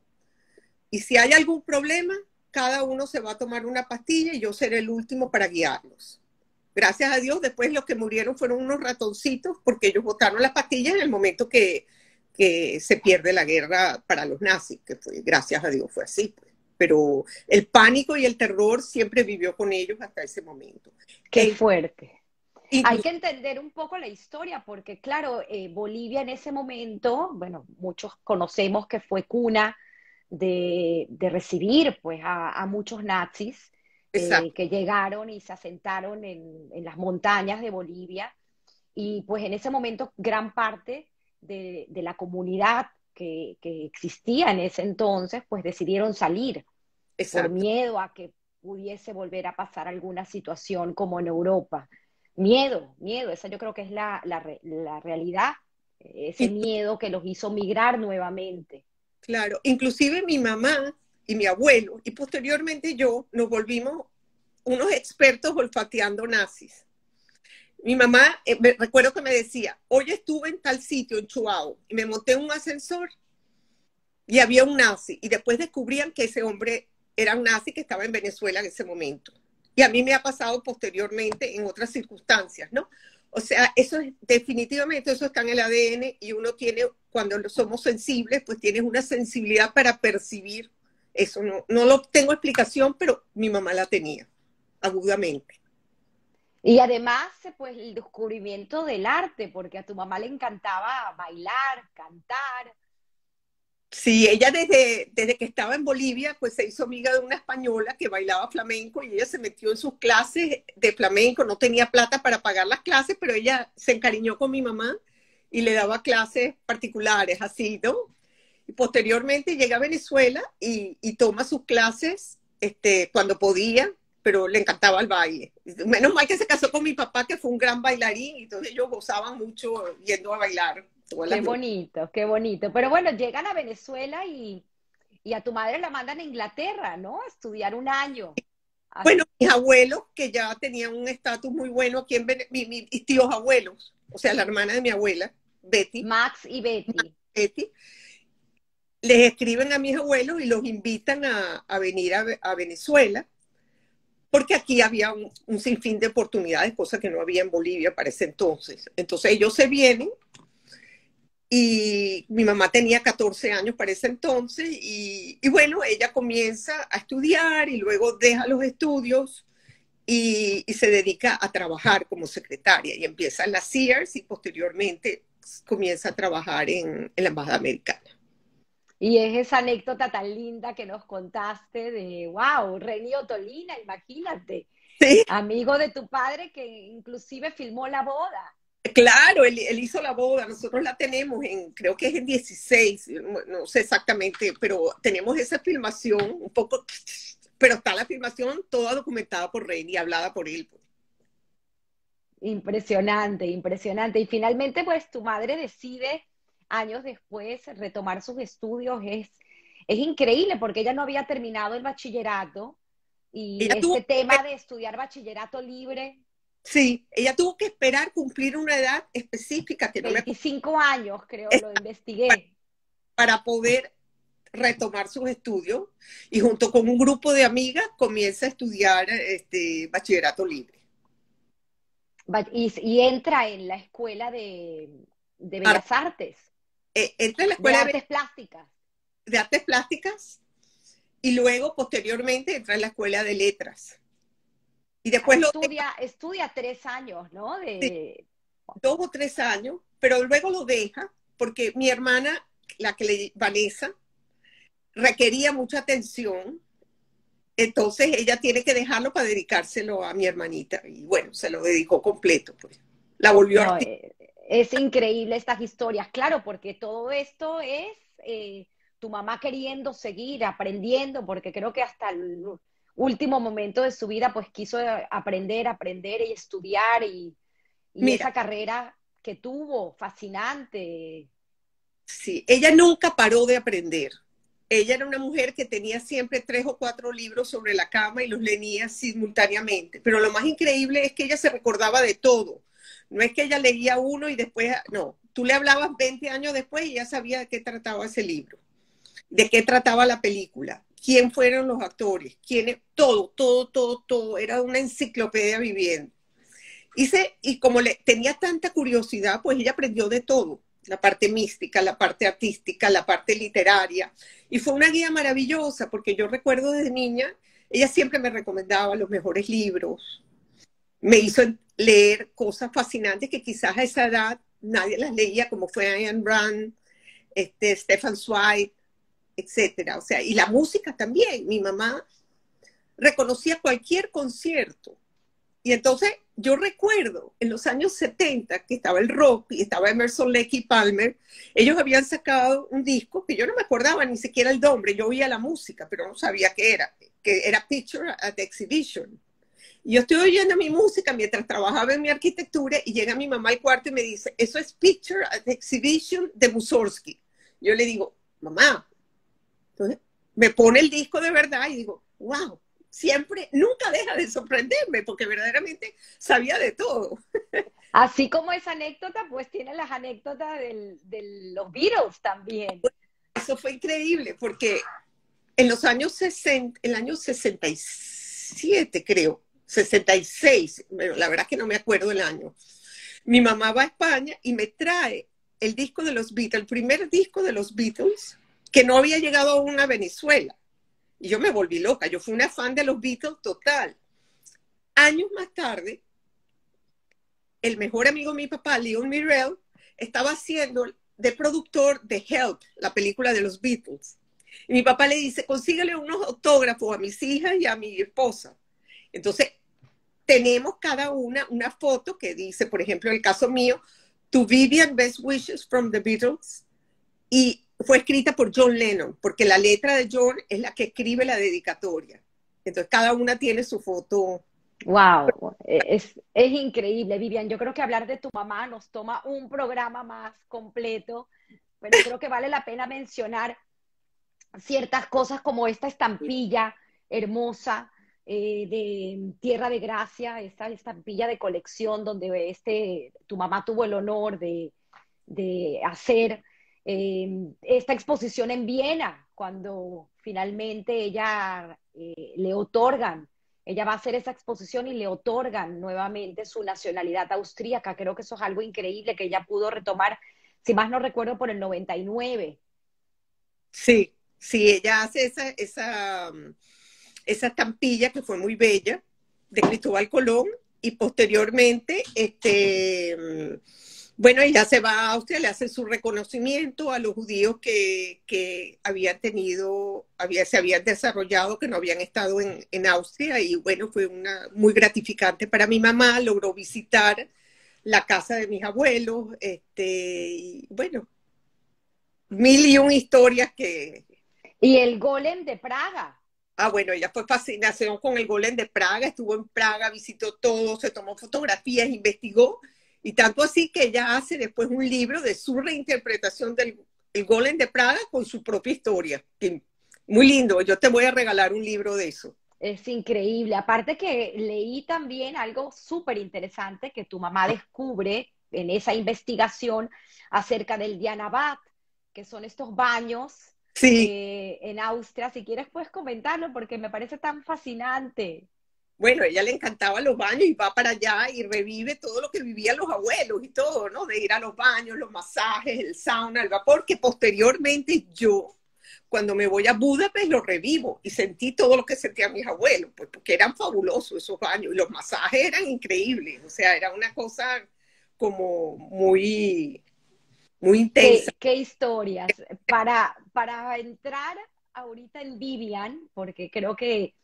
Y si hay algún problema, cada uno se va a tomar una pastilla y yo seré el último para guiarlos. Gracias a Dios, después los que murieron fueron unos ratoncitos porque ellos botaron las pastillas en el momento que se pierde la guerra para los nazis, que fue, gracias a Dios fue así. Pues. Pero el pánico y el terror siempre vivió con ellos hasta ese momento. ¡Qué fuerte! Hay que entender un poco la historia porque, claro, Bolivia en ese momento, bueno, muchos conocemos que fue cuna de recibir pues a muchos nazis que llegaron y se asentaron en las montañas de Bolivia, y pues en ese momento gran parte de la comunidad que existía en ese entonces pues decidieron salir. Exacto. Por miedo a que pudiese volver a pasar alguna situación como en Europa. Miedo, esa yo creo que es la realidad, ese miedo que los hizo migrar nuevamente. Claro, inclusive mi mamá y mi abuelo, y posteriormente yo, nos volvimos unos expertos olfateando nazis. Mi mamá, recuerdo que me decía, hoy estuve en tal sitio, en Chuao, y me monté en un ascensor, y había un nazi, y después descubrían que ese hombre era un nazi que estaba en Venezuela en ese momento. Y a mí me ha pasado posteriormente en otras circunstancias, ¿no? O sea, eso es, definitivamente eso está en el ADN, y uno tiene, cuando somos sensibles, pues tienes una sensibilidad para percibir eso. No lo tengo explicación, pero mi mamá la tenía, agudamente. Y además, pues, el descubrimiento del arte, porque a tu mamá le encantaba bailar, cantar. Sí, ella desde que estaba en Bolivia, pues se hizo amiga de una española que bailaba flamenco y ella se metió en sus clases de flamenco, no tenía plata para pagar las clases, pero ella se encariñó con mi mamá y le daba clases particulares, así, ¿no? Y posteriormente llega a Venezuela y toma sus clases cuando podía, pero le encantaba el baile. Menos mal que se casó con mi papá, que fue un gran bailarín, y entonces ellos gozaban mucho yendo a bailar. Qué bonito, qué bonito. Pero bueno, llegan a Venezuela y a tu madre la mandan a Inglaterra, ¿no? A estudiar un año. Bueno, mis abuelos, que ya tenían un estatus muy bueno aquí en Venezuela, mis tíos abuelos, o sea, la hermana de mi abuela, Betty. Max y Betty. Max y Betty. Les escriben a mis abuelos y los invitan a venir a Venezuela, porque aquí había un sinfín de oportunidades, cosas que no había en Bolivia para ese entonces. Entonces ellos se vienen. Y mi mamá tenía 14 años para ese entonces y bueno, ella comienza a estudiar y luego deja los estudios y se dedica a trabajar como secretaria y empieza en la Sears y posteriormente comienza a trabajar en la Embajada Americana. Y es esa anécdota tan linda que nos contaste de, wow, Reni Ottolina, imagínate, ¿sí? Amigo de tu padre que inclusive filmó la boda. Claro, él hizo la boda, nosotros la tenemos en, creo que es en 16, no sé exactamente, pero tenemos esa filmación un poco, pero está la filmación toda documentada por Reni y hablada por él. Impresionante, impresionante. Y finalmente, pues, tu madre decide, años después, retomar sus estudios. Es increíble porque ella no había terminado el bachillerato y ella tuvo tema de estudiar bachillerato libre. Sí, ella tuvo que esperar cumplir una edad específica. Que no 25 me... años, creo, lo investigué. Para poder retomar sus estudios y junto con un grupo de amigas comienza a estudiar bachillerato libre. Y entra en la escuela de Bellas Artes. Entra en la escuela de Artes Plásticas. De Artes Plásticas y luego posteriormente entra en la escuela de Letras. Y después estudia 3 años, ¿no? Sí, 2 o 3 años, pero luego lo deja porque mi hermana, Vanessa, requería mucha atención, entonces ella tiene que dejarlo para dedicárselo a mi hermanita. Y bueno, se lo dedicó completo, pues. La volvió a... Es increíble estas historias, claro, porque todo esto es tu mamá queriendo seguir aprendiendo, porque creo que hasta el último momento de su vida, pues quiso aprender y estudiar y esa carrera que tuvo, fascinante. Sí, ella nunca paró de aprender. Ella era una mujer que tenía siempre 3 o 4 libros sobre la cama y los leía simultáneamente. Pero lo más increíble es que ella se recordaba de todo. No es que ella leía uno y después, no. Tú le hablabas 20 años después y ya sabía de qué trataba ese libro, de qué trataba la película, quién fueron los actores, quiénes, todo, era una enciclopedia viviendo. Y como tenía tanta curiosidad, pues ella aprendió de todo, la parte mística, la parte artística, la parte literaria, y fue una guía maravillosa, porque yo recuerdo desde niña, ella siempre me recomendaba los mejores libros, me hizo leer cosas fascinantes que quizás a esa edad nadie las leía, como fue Ayn Rand, Stefan Zweig, etcétera, o sea, y la música también. Mi mamá reconocía cualquier concierto. Y entonces yo recuerdo en los años 70 que estaba el rock y estaba Emerson, Lake y Palmer. Ellos habían sacado un disco que yo no me acordaba ni siquiera el nombre. Yo oía la música, pero no sabía qué era. Que era Picture at the Exhibition. Y yo estoy oyendo mi música mientras trabajaba en mi arquitectura y llega mi mamá al cuarto y me dice, eso es Picture at the Exhibition de Mussorgsky. Yo le digo, mamá. Entonces, me pone el disco de verdad y digo, wow, siempre, nunca deja de sorprenderme, porque verdaderamente sabía de todo. Así como esa anécdota, pues tiene las anécdotas de los Beatles también. Eso fue increíble, porque en los años 60, el año 67 creo, 66, bueno, la verdad es que no me acuerdo el año, mi mamá va a España y me trae el disco de los Beatles, el primer disco de los Beatles, que no había llegado aún a Venezuela. Y yo me volví loca. Yo fui una fan de los Beatles total. Años más tarde, el mejor amigo de mi papá, Leon Mirel, estaba haciendo de productor de Help, la película de los Beatles. Y mi papá le dice, consíguele unos autógrafos a mis hijas y a mi esposa. Entonces, tenemos cada una foto que dice, por ejemplo, en el caso mío, To Vivian, Best Wishes from the Beatles. Y fue escrita por John Lennon, porque la letra de John es la que escribe la dedicatoria. Entonces, cada una tiene su foto. ¡Wow! Es increíble, Vivian. Yo creo que hablar de tu mamá nos toma un programa más completo, pero creo que vale la pena mencionar ciertas cosas como esta estampilla hermosa de Tierra de Gracia, esta estampilla de colección donde tu mamá tuvo el honor de hacer esta exposición en Viena, cuando finalmente ella le otorgan, ella va a hacer esa exposición y le otorgan nuevamente su nacionalidad austríaca. Creo que eso es algo increíble que ella pudo retomar, si más no recuerdo, por el 99. Sí, sí, ella hace esa estampilla que fue muy bella, de Cristóbal Colón, y posteriormente, bueno, ella se va a Austria, le hace su reconocimiento a los judíos que se habían desarrollado, que no habían estado en Austria, y bueno, fue muy gratificante para mi mamá, logró visitar la casa de mis abuelos, y bueno, mil y un historias que... Y el Golem de Praga. Ah, bueno, ella fue fascinación con el Golem de Praga, estuvo en Praga, visitó todo, se tomó fotografías, investigó, y tanto así que ella hace después un libro de su reinterpretación del Golem de Praga con su propia historia. Muy lindo, yo te voy a regalar un libro de eso. Es increíble, aparte que leí también algo súper interesante que tu mamá descubre en esa investigación acerca del Diana Bath, que son estos baños en Austria. Si quieres puedes comentarlo porque me parece tan fascinante. Bueno, a ella le encantaba los baños y va para allá y revive todo lo que vivían los abuelos y todo, ¿no? De ir a los baños, los masajes, el sauna, el vapor, que posteriormente yo, cuando me voy a Budapest, lo revivo y sentí todo lo que sentían mis abuelos, pues porque eran fabulosos esos baños y los masajes eran increíbles, o sea, era una cosa como muy... muy intensa. Qué historias. Para entrar ahorita en Vivian, porque creo que,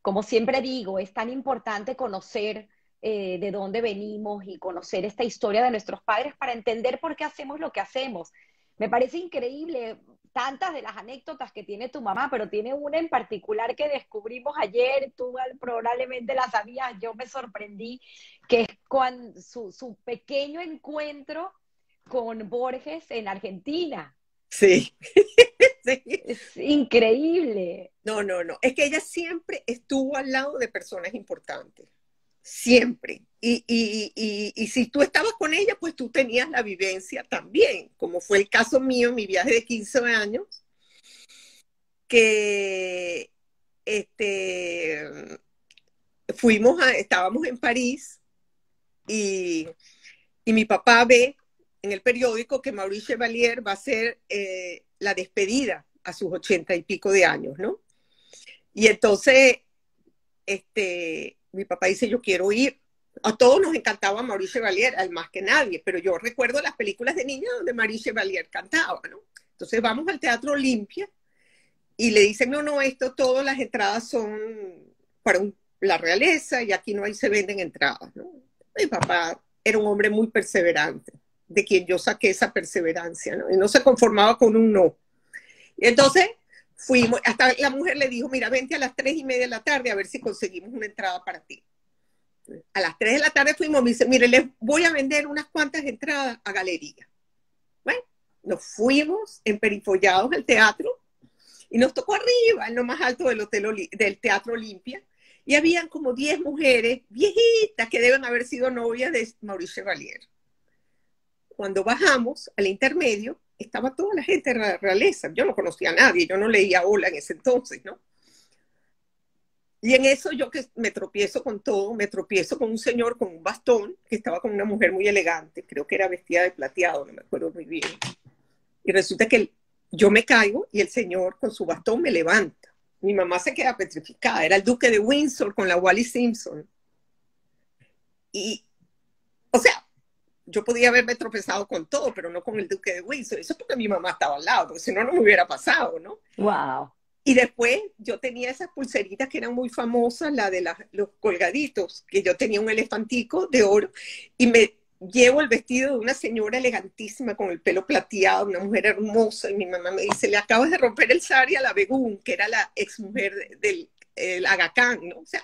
como siempre digo, es tan importante conocer de dónde venimos y conocer esta historia de nuestros padres para entender por qué hacemos lo que hacemos. Me parece increíble tantas de las anécdotas que tiene tu mamá, pero tiene una en particular que descubrimos ayer, tú probablemente la sabías, yo me sorprendí, que es cuando su pequeño encuentro con Borges en Argentina. Sí. Sí. Es increíble. No, no, no. Es que ella siempre estuvo al lado de personas importantes. Siempre. Y si tú estabas con ella, pues tú tenías la vivencia también, como fue el caso mío en mi viaje de 15 años, que estábamos en París y mi papá ve en el periódico que Maurice Chevalier va a hacer la despedida a sus 80 y pico de años, ¿no? Y entonces, mi papá dice, yo quiero ir. A todos nos encantaba Maurice Chevalier, al más que nadie, pero yo recuerdo las películas de niña donde Maurice Chevalier cantaba, ¿no? Entonces vamos al Teatro Olimpia y le dicen, no, no, todas las entradas son para la realeza y aquí no se venden entradas, ¿no? Mi papá era un hombre muy perseverante, de quien yo saqué esa perseverancia, ¿no? Y no se conformaba con un no. Y entonces fuimos, hasta la mujer le dijo, mira, vente a las 3:30 de la tarde a ver si conseguimos una entrada para ti. A las 3 de la tarde fuimos, me dice, mire, les voy a vender unas cuantas entradas a galería. Bueno, nos fuimos emperifollados al teatro y nos tocó arriba, en lo más alto del Teatro Olimpia, y habían como 10 mujeres viejitas que deben haber sido novias de Maurice Chevalier. Cuando bajamos al intermedio, estaba toda la gente de la realeza. Yo no conocía a nadie, yo no leía Hola en ese entonces, ¿no? Y en eso yo que me tropiezo con todo, me tropiezo con un señor con un bastón que estaba con una mujer muy elegante, creo que era vestida de plateado, no me acuerdo muy bien. Y resulta que yo me caigo y el señor con su bastón me levanta. Mi mamá se queda petrificada, era el duque de Windsor con la Wallis Simpson. Y, o sea, yo podía haberme tropezado con todo, pero no con el Duque de Windsor. Eso es porque mi mamá estaba al lado, porque si no, no me hubiera pasado, ¿no? Wow. Y después yo tenía esas pulseritas que eran muy famosas, la de los colgaditos, que yo tenía un elefantico de oro, y me llevo el vestido de una señora elegantísima con el pelo plateado, una mujer hermosa, y mi mamá me dice, le acabas de romper el sari a la Begún, que era la exmujer del Aga Khan, ¿no? O sea,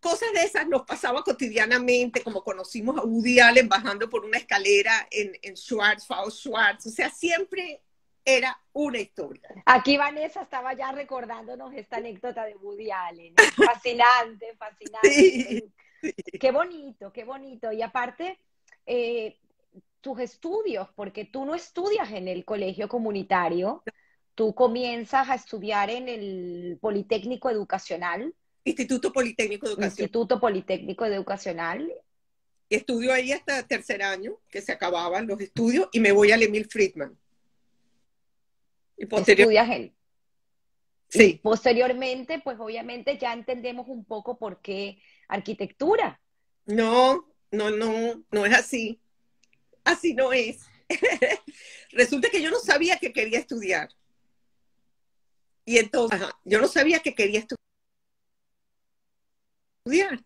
cosas de esas nos pasaba cotidianamente, como conocimos a Woody Allen bajando por una escalera en Schwarz, Faust Schwarz, o sea, siempre era una historia. Aquí Vanessa estaba ya recordándonos esta anécdota de Woody Allen, fascinante, fascinante. Sí, sí. Qué bonito, qué bonito. Y aparte, tus estudios, porque tú no estudias en el colegio comunitario, tú comienzas a estudiar en el Politécnico Educacional. Instituto Politécnico Educacional. Instituto Politécnico Educacional. Estudio ahí hasta tercer año, que se acababan los estudios, y me voy al Emil Friedman. Y estudias él. Sí. Y posteriormente, pues obviamente ya entendemos un poco por qué arquitectura. No, no, no, no es así. Así no es. Resulta que yo no sabía que quería estudiar. Y entonces, yo no sabía que quería estudiar.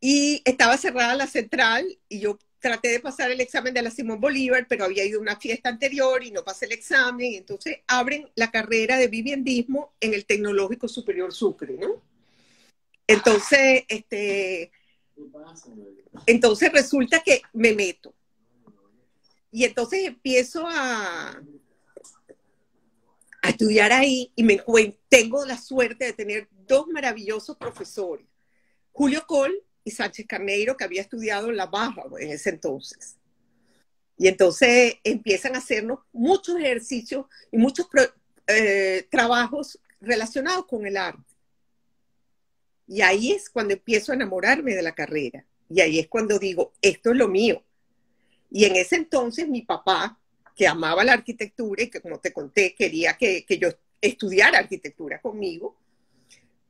Y estaba cerrada la central y yo traté de pasar el examen de la Simón Bolívar, pero había ido a una fiesta anterior y no pasé el examen, y entonces abren la carrera de viviendismo en el Tecnológico Superior Sucre, ¿no? Entonces, entonces resulta que me meto. Y entonces empiezo a estudiar ahí y tengo la suerte de tener dos maravillosos profesores, Julio Coll y Sánchez Carneiro, que había estudiado en La Baja en ese entonces. Y entonces empiezan a hacernos muchos ejercicios y muchos trabajos relacionados con el arte. Y ahí es cuando empiezo a enamorarme de la carrera. Y ahí es cuando digo, esto es lo mío. Y en ese entonces mi papá, que amaba la arquitectura y que, como te conté, quería que yo estudiara arquitectura conmigo,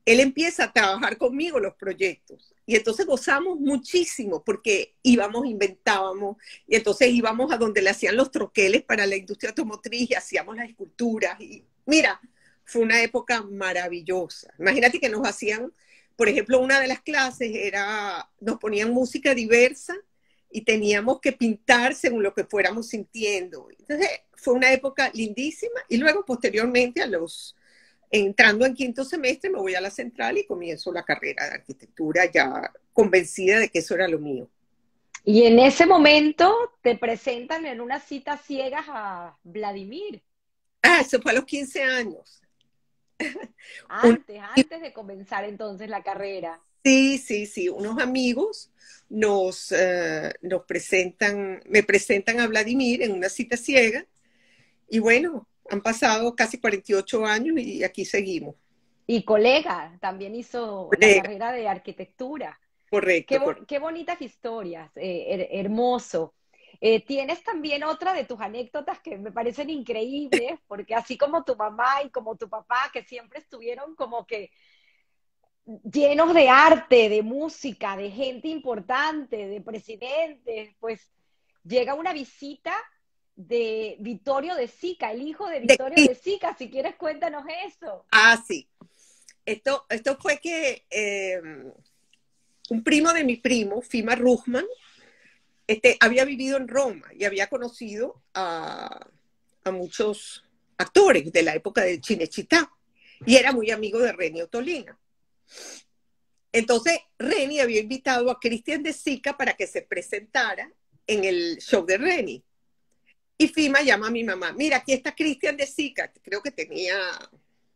él empieza a trabajar conmigo los proyectos. Y entonces gozamos muchísimo porque íbamos, inventábamos, y entonces íbamos a donde le hacían los troqueles para la industria automotriz y hacíamos las esculturas. Y mira, fue una época maravillosa. Imagínate que nos hacían, por ejemplo, una de las clases era, nos ponían música diversa y teníamos que pintar según lo que fuéramos sintiendo. Entonces fue una época lindísima y luego posteriormente a los... Entrando en quinto semestre me voy a la central y comienzo la carrera de arquitectura ya convencida de que eso era lo mío. Y en ese momento te presentan en unas citas ciegas a Vladimir. Ah, eso fue a los 15 años. Antes de comenzar entonces la carrera. Sí, sí, sí. Unos amigos me presentan a Vladimir en una cita ciega y bueno, han pasado casi 48 años y aquí seguimos. Y colega, también hizo la carrera de arquitectura. Correcto. Qué bonitas historias, hermoso. Tienes también otra de tus anécdotas que me parecen increíbles, porque así como tu mamá y como tu papá, que siempre estuvieron como que llenos de arte, de música, de gente importante, de presidentes, pues llega una visita de Vittorio de Sica, el hijo de Vittorio de Sica. Si quieres cuéntanos eso. Ah, sí. Esto fue que un primo de mi primo, Fima Ruchman, había vivido en Roma y había conocido a muchos actores de la época de Cinecittà y era muy amigo de Reni Ottolina. Entonces Reni había invitado a Christian de Sica para que se presentara en el show de Reni. Y Fima llama a mi mamá, mira, aquí está Christian de Sica, creo que tenía,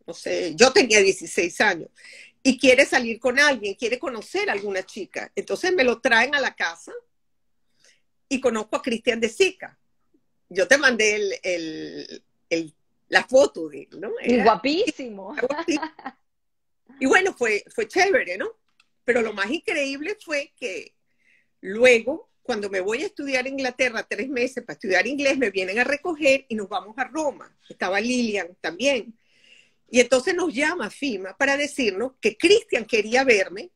no sé, yo tenía 16 años, y quiere salir con alguien, quiere conocer a alguna chica. Entonces me lo traen a la casa y conozco a Christian de Sica. Yo te mandé la foto de él, ¿no? Era guapísimo. Y bueno, fue chévere, ¿no? Pero lo más increíble fue que luego, cuando me voy a estudiar a Inglaterra 3 meses para estudiar inglés, me vienen a recoger y nos vamos a Roma. Estaba Lilian también. Y entonces nos llama Fima para decirnos que Christian quería verme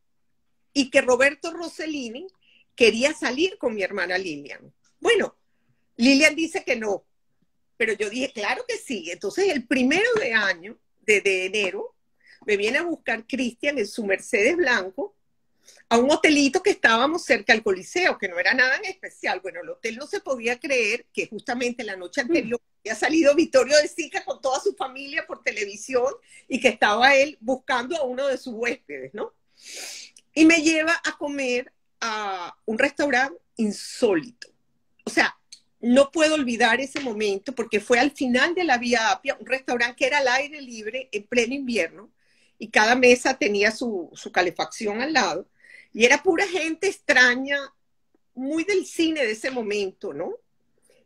y que Roberto Rossellini quería salir con mi hermana Lilian. Bueno, Lilian dice que no, pero yo dije, claro que sí. Entonces el primero de año, de enero, me viene a buscar Cristian en su Mercedes blanco a un hotelito que estábamos cerca al Coliseo, que no era nada en especial. Bueno, el hotel no se podía creer que justamente la noche anterior había salido Vittorio De Sica con toda su familia por televisión y que estaba él buscando a uno de sus huéspedes, ¿no? Y me lleva a comer a un restaurante insólito. O sea, no puedo olvidar ese momento porque fue al final de la Vía Appia, un restaurante que era al aire libre en pleno invierno y cada mesa tenía su calefacción al lado. Y era pura gente extraña, muy del cine de ese momento, ¿no?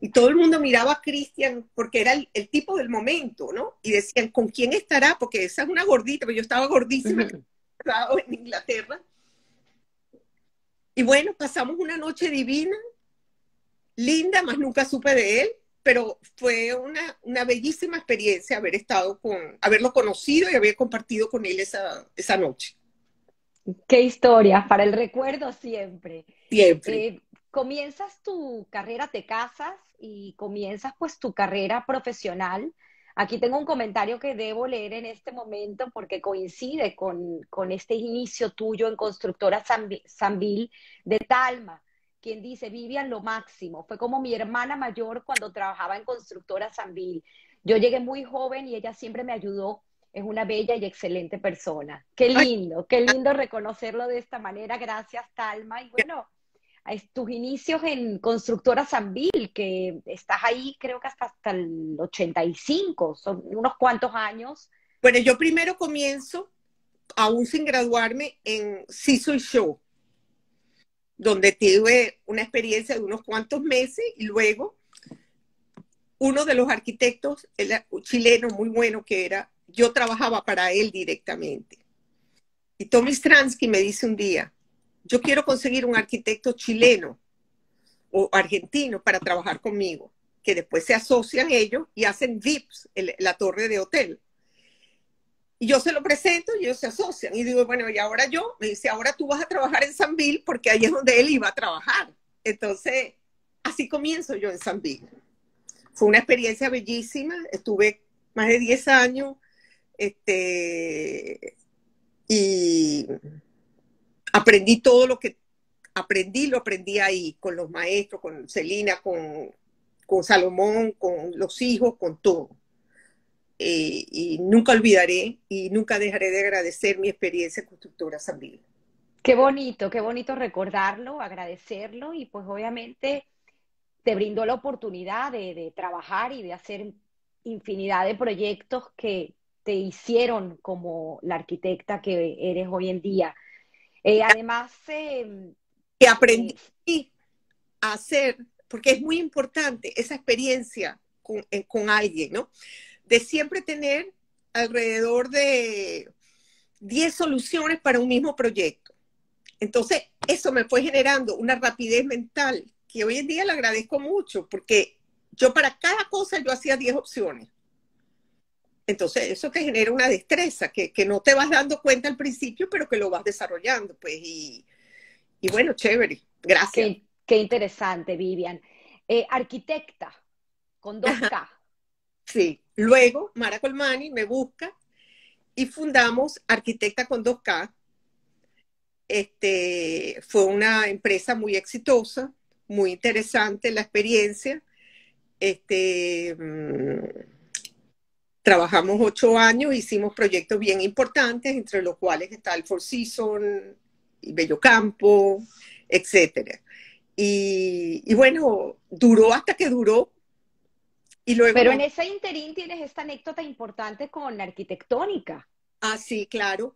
Y todo el mundo miraba a Cristian porque era el tipo del momento, ¿no? Y decían, ¿con quién estará? Porque esa es una gordita, pero yo estaba gordísima en Inglaterra. Y bueno, pasamos una noche divina, linda, más nunca supe de él, pero fue una bellísima experiencia haber estado haberlo conocido y haber compartido con él esa noche. Qué historia, para el recuerdo siempre. Siempre. Comienzas tu carrera, te casas y comienzas pues tu carrera profesional. Aquí tengo un comentario que debo leer en este momento porque coincide con este inicio tuyo en Constructora Sambil de Talma, quien dice, Vivian, lo máximo. Fue como mi hermana mayor cuando trabajaba en Constructora Sambil. Yo llegué muy joven y ella siempre me ayudó. Es una bella y excelente persona. Qué lindo reconocerlo de esta manera. Gracias, Talma. Y bueno, tus inicios en Constructora Sambil, que estás ahí creo que hasta el 85, son unos cuantos años. Bueno, yo primero comienzo, aún sin graduarme, en Cecil Show, donde tuve una experiencia de unos cuantos meses y luego uno de los arquitectos, un chileno muy bueno que era, yo trabajaba para él directamente. Y Tommy Stransky me dice un día, yo quiero conseguir un arquitecto chileno o argentino para trabajar conmigo, que después se asocian ellos y hacen VIPs, la torre de hotel. Y yo se lo presento y ellos se asocian. Y digo, bueno, y ahora yo, me dice, ahora tú vas a trabajar en Sambil porque ahí es donde él iba a trabajar. Entonces, así comienzo yo en Sambil. Fue una experiencia bellísima, estuve más de 10 años, y aprendí todo lo que aprendí, lo aprendí ahí, con los maestros, con Celina, con Salomón, con los hijos, con todo. Y nunca olvidaré y nunca dejaré de agradecer mi experiencia en Constructora Sambil. Qué bonito recordarlo, agradecerlo y pues obviamente te brindó la oportunidad de trabajar y de hacer infinidad de proyectos que te hicieron como la arquitecta que eres hoy en día. Además, que aprendí a hacer, porque es muy importante esa experiencia con alguien, ¿no? De siempre tener alrededor de 10 soluciones para un mismo proyecto. Entonces, eso me fue generando una rapidez mental que hoy en día le agradezco mucho, porque yo para cada cosa yo hacía 10 opciones. Entonces, eso te genera una destreza que no te vas dando cuenta al principio, pero que lo vas desarrollando, pues. Y bueno, chévere. Gracias. Qué interesante, Vivian. Arquitecta, con 2K. Ajá. Sí. Luego, Mara Colmani me busca y fundamos Arquitecta con 2K. Fue una empresa muy exitosa, muy interesante la experiencia. Trabajamos 8 años, hicimos proyectos bien importantes, entre los cuales está el Four Seasons, el Bellocampo, etc. Y bueno, duró hasta que duró. Y luego... Pero en ese interín tienes esta anécdota importante con Arquitectónica. Ah, sí, claro.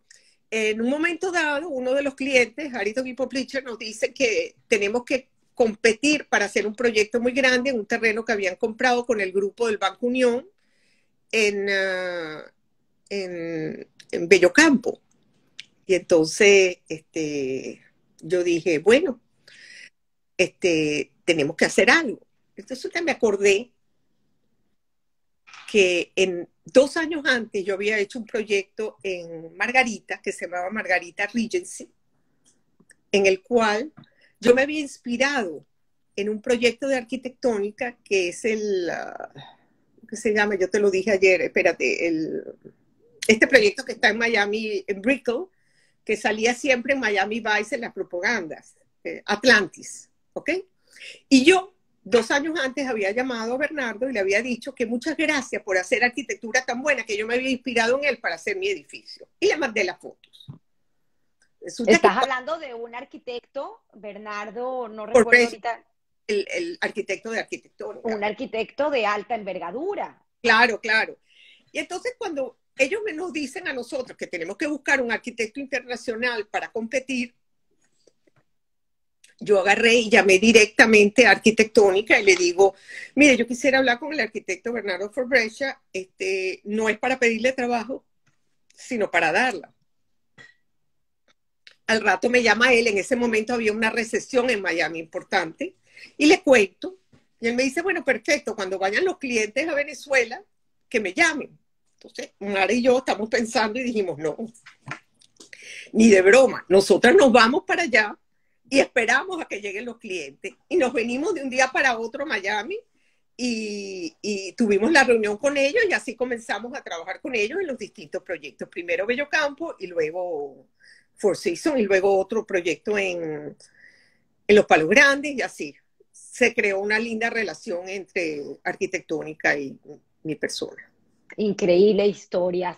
En un momento dado, uno de los clientes, Harrington y Poplicher, nos dice que tenemos que competir para hacer un proyecto muy grande en un terreno que habían comprado con el grupo del Banco Unión, en Bellocampo. Y entonces yo dije, bueno, tenemos que hacer algo. Entonces me acordé que 2 años antes yo había hecho un proyecto en Margarita, que se llamaba Margarita Regency, en el cual Yo me había inspirado en un proyecto de arquitectónica que es el... ¿Qué se llama? Yo te lo dije ayer, espérate. Este proyecto que está en Miami, en Brickell, que salía siempre en Miami Vice en las propagandas, Atlantis, ¿ok? Y yo, 2 años antes, había llamado a Bernardo y le había dicho que muchas gracias por hacer arquitectura tan buena que yo me había inspirado en él para hacer mi edificio. Y le mandé las fotos. Resulta ¿Estás hablando de un arquitecto, Bernardo, no recuerdo ahorita? El arquitecto de arquitectura. Un arquitecto de alta envergadura. Claro, claro. Y entonces cuando... ellos nos dicen a nosotros que tenemos que buscar un arquitecto internacional para competir. Yo agarré y llamé directamente a Arquitectónica y le digo, mire, yo quisiera hablar con el arquitecto Bernardo Forbrecha, no es para pedirle trabajo, sino para darla. Al rato me llama él, en ese momento había una recesión en Miami importante, y le cuento, y él me dice, bueno, perfecto, cuando vayan los clientes a Venezuela, que me llamen. Entonces, Mara y yo estamos pensando y dijimos, no, ni de broma. Nosotras nos vamos para allá y esperamos a que lleguen los clientes. Y nos venimos de un día para otro a Miami y tuvimos la reunión con ellos y así comenzamos a trabajar con ellos en los distintos proyectos. Primero Bellocampo y luego Four Seasons y luego otro proyecto en Los Palos Grandes y así. Se creó una linda relación entre Arquitectónica y mi persona. Increíble historias.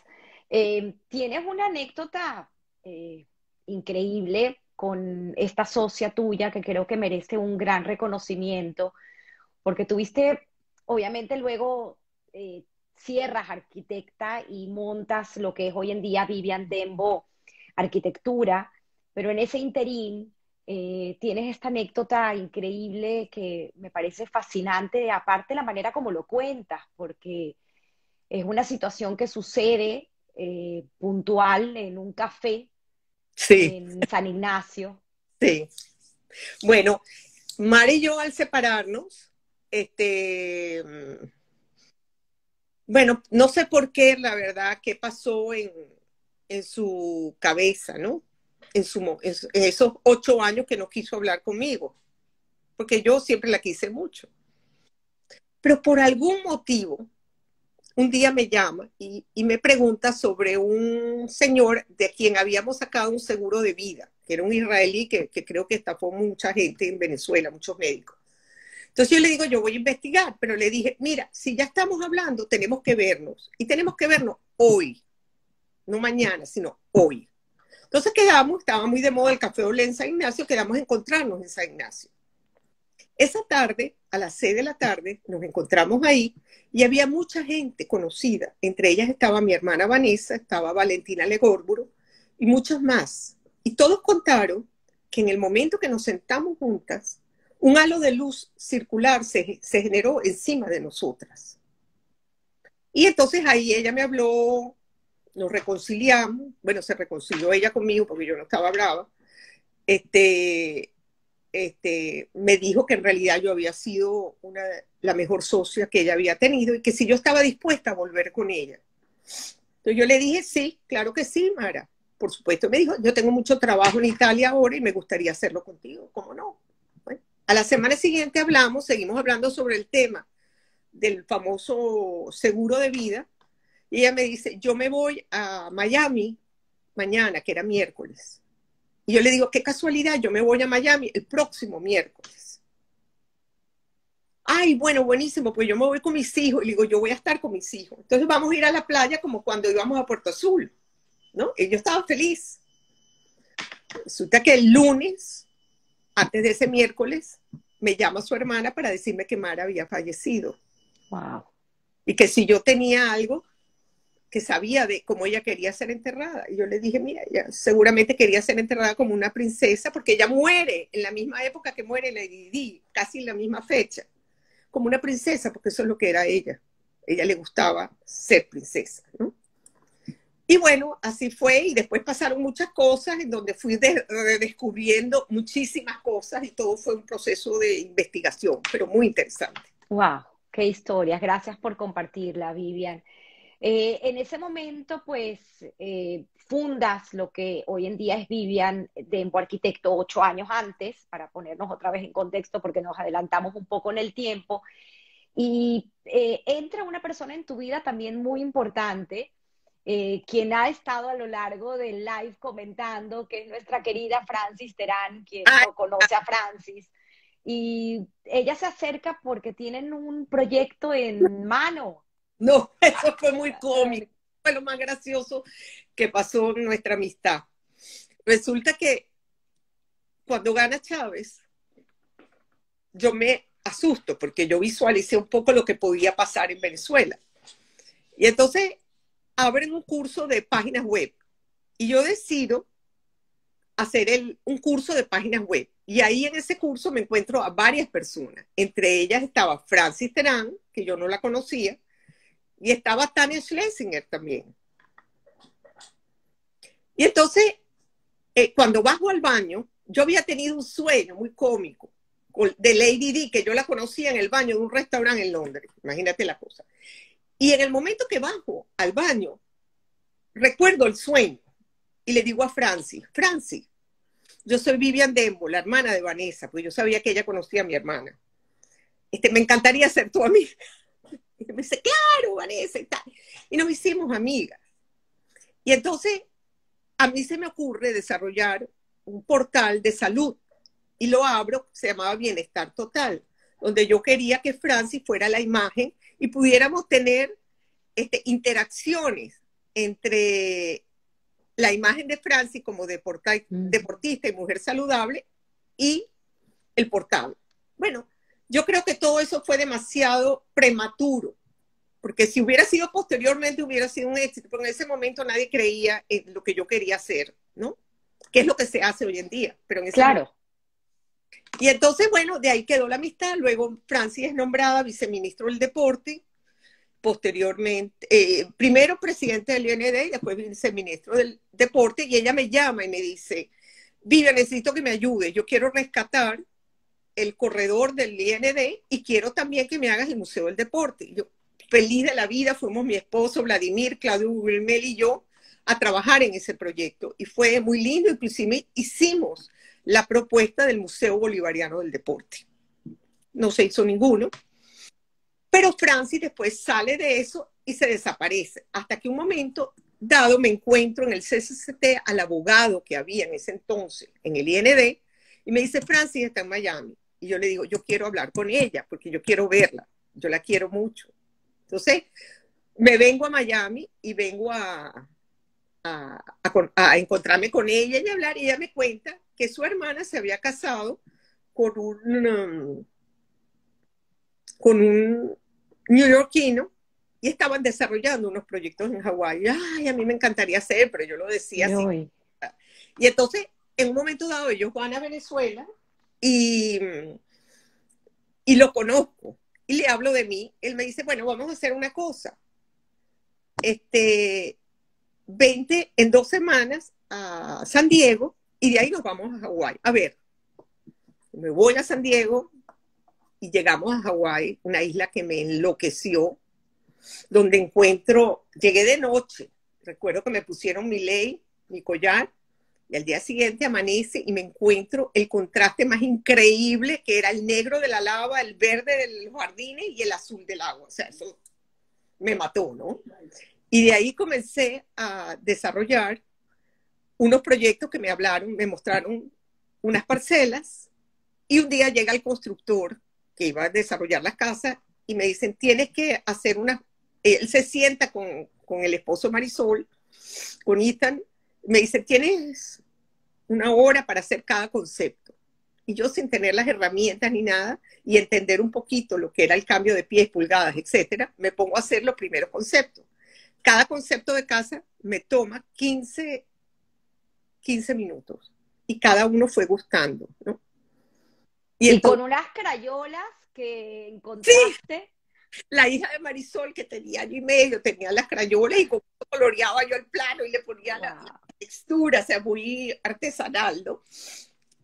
Tienes una anécdota increíble con esta socia tuya que creo que merece un gran reconocimiento, porque tuviste, obviamente luego cierras Arquitecta y montas lo que es hoy en día Vivian Dembo Arquitectura, pero en ese interín tienes esta anécdota increíble que me parece fascinante, aparte la manera como lo cuentas, porque... es una situación que sucede puntual en un café en San Ignacio. Sí. Bueno, Mara y yo al separarnos, bueno, no sé por qué, la verdad, qué pasó en su cabeza, ¿no? En esos 8 años que no quiso hablar conmigo, porque yo siempre la quise mucho. Pero por algún motivo... un día me llama y me pregunta sobre un señor de quien habíamos sacado un seguro de vida, que era un israelí que creo que estafó mucha gente en Venezuela, muchos médicos. Entonces yo le digo, yo voy a investigar, pero le dije, mira, si ya estamos hablando, tenemos que vernos. Y tenemos que vernos hoy, no mañana, sino hoy. Entonces quedamos, estaba muy de moda el café Olé en San Ignacio, quedamos a encontrarnos en San Ignacio. Esa tarde, a las 6 de la tarde, nos encontramos ahí y había mucha gente conocida. Entre ellas estaba mi hermana Vanessa, estaba Valentina Legórburo y muchas más. Y todos contaron que en el momento que nos sentamos juntas, un halo de luz circular se generó encima de nosotras. Y entonces ahí ella me habló, nos reconciliamos. Bueno, se reconcilió ella conmigo porque yo no estaba brava. Me dijo que en realidad yo había sido la mejor socia que ella había tenido y que si yo estaba dispuesta a volver con ella. Entonces yo le dije, sí, claro que sí, Mara. Por supuesto, me dijo, yo tengo mucho trabajo en Italia ahora y me gustaría hacerlo contigo. ¿Cómo no? Bueno, a la semana siguiente hablamos, seguimos hablando sobre el tema del famoso seguro de vida. Y ella me dice, yo me voy a Miami mañana, que era miércoles. Y yo le digo, qué casualidad, yo me voy a Miami el próximo miércoles. Ay, bueno, buenísimo, pues yo me voy con mis hijos. Y le digo, yo voy a estar con mis hijos. Entonces vamos a ir a la playa como cuando íbamos a Puerto Azul, ¿no? Y yo estaba feliz. Resulta que el lunes, antes de ese miércoles, me llama su hermana para decirme que Mara había fallecido. Wow. Y que si yo tenía algo... que sabía de cómo ella quería ser enterrada. Y yo le dije, mira, ella seguramente quería ser enterrada como una princesa, porque ella muere en la misma época que muere Lady Di, casi en la misma fecha, como una princesa, porque eso es lo que era ella. Ella le gustaba ser princesa, ¿no? Y bueno, así fue, y después pasaron muchas cosas, en donde fui redescubriendo muchísimas cosas, y todo fue un proceso de investigación, pero muy interesante. ¡Wow! ¡Qué historias! Gracias por compartirla, Vivian. En ese momento, pues, fundas lo que hoy en día es Vivian Dembo Arquitecto 8 años antes, para ponernos otra vez en contexto porque nos adelantamos un poco en el tiempo. Y entra una persona en tu vida también muy importante, quien ha estado a lo largo del live comentando, que es nuestra querida Francis Terán, quien no conoce a Francis. Y ella se acerca porque tienen un proyecto en mano. No, eso fue muy cómico, fue lo más gracioso que pasó en nuestra amistad. Resulta que cuando gana Chávez, yo me asusto porque yo visualicé un poco lo que podía pasar en Venezuela. Y entonces abren un curso de páginas web y yo decido hacer un curso de páginas web. Y ahí en ese curso me encuentro a varias personas. Entre ellas estaba Francis Terán, que yo no la conocía, y estaba Tania Schlesinger también. Y entonces, cuando bajo al baño, yo había tenido un sueño muy cómico de Lady Di, que yo la conocía en el baño de un restaurante en Londres. Imagínate la cosa. Y en el momento que bajo al baño, recuerdo el sueño y le digo a Francis, Francis, yo soy Vivian Dembo, la hermana de Vanessa, porque yo sabía que ella conocía a mi hermana. Me encantaría ser tu amiga. Y me dice, claro, Vanessa, y tal. Y nos hicimos amigas. Y entonces, a mí se me ocurre desarrollar un portal de salud. Y lo abro, se llamaba Bienestar Total, donde yo quería que Francis fuera la imagen y pudiéramos tener interacciones entre la imagen de Francis como deportista y mujer saludable y el portal. Bueno, yo creo que todo eso fue demasiado prematuro, porque si hubiera sido posteriormente hubiera sido un éxito, pero en ese momento nadie creía en lo que yo quería hacer, ¿no? Que es lo que se hace hoy en día. Pero en ese momento. Y entonces, bueno, de ahí quedó la amistad. Luego Francis es nombrada viceministro del deporte, posteriormente, primero presidente del IND y después viceministro del deporte, y ella me llama y me dice, Vivian, necesito que me ayudes, yo quiero rescatar el corredor del IND y quiero también que me hagas el Museo del Deporte. Yo, feliz de la vida, fuimos mi esposo, Vladimir, Claudio Guilmel y yo a trabajar en ese proyecto. Y fue muy lindo, inclusive hicimos la propuesta del Museo Bolivariano del Deporte. No se hizo ninguno. Pero Francis después sale de eso y se desaparece. Hasta que un momento dado me encuentro en el CCCT al abogado que había en ese entonces, en el IND, y me dice, Francis está en Miami. Y yo le digo, yo quiero hablar con ella, porque yo quiero verla, yo la quiero mucho. Entonces, me vengo a Miami y vengo a encontrarme con ella y hablar, y ella me cuenta que su hermana se había casado con un neoyorquino y estaban desarrollando unos proyectos en Hawái. Ay, a mí me encantaría hacer, pero yo lo decía así. Voy. Y entonces, en un momento dado, ellos van a Venezuela y lo conozco. Y le hablo de mí. Él me dice, bueno, vamos a hacer una cosa. Vente en 2 semanas a San Diego y de ahí nos vamos a Hawái. A ver, me voy a San Diego y llegamos a Hawái, una isla que me enloqueció, donde llegué de noche. Recuerdo que me pusieron mi ley, mi collar, y al día siguiente amanece y me encuentro el contraste más increíble, que era el negro de la lava, el verde de los jardines y el azul del agua. O sea, eso me mató, ¿no? Y de ahí comencé a desarrollar unos proyectos que me mostraron unas parcelas, y un día llega el constructor que iba a desarrollar las casas y me dicen, tienes que hacer unas... Él se sienta con el esposo Marisol, con Ethan. Me dice, tienes 1 hora para hacer cada concepto. Y yo, sin tener las herramientas ni nada, y entender un poquito lo que era el cambio de pies, pulgadas, etcétera, me pongo a hacer los primeros conceptos. Cada concepto de casa me toma 15 minutos. Y cada uno fue gustando, ¿no? Y entonces, con unas crayolas que encontraste. Sí, la hija de Marisol, que tenía 1 año y medio, tenía las crayolas y coloreaba yo el plano y le ponía la textura, o sea, muy artesanal, ¿no?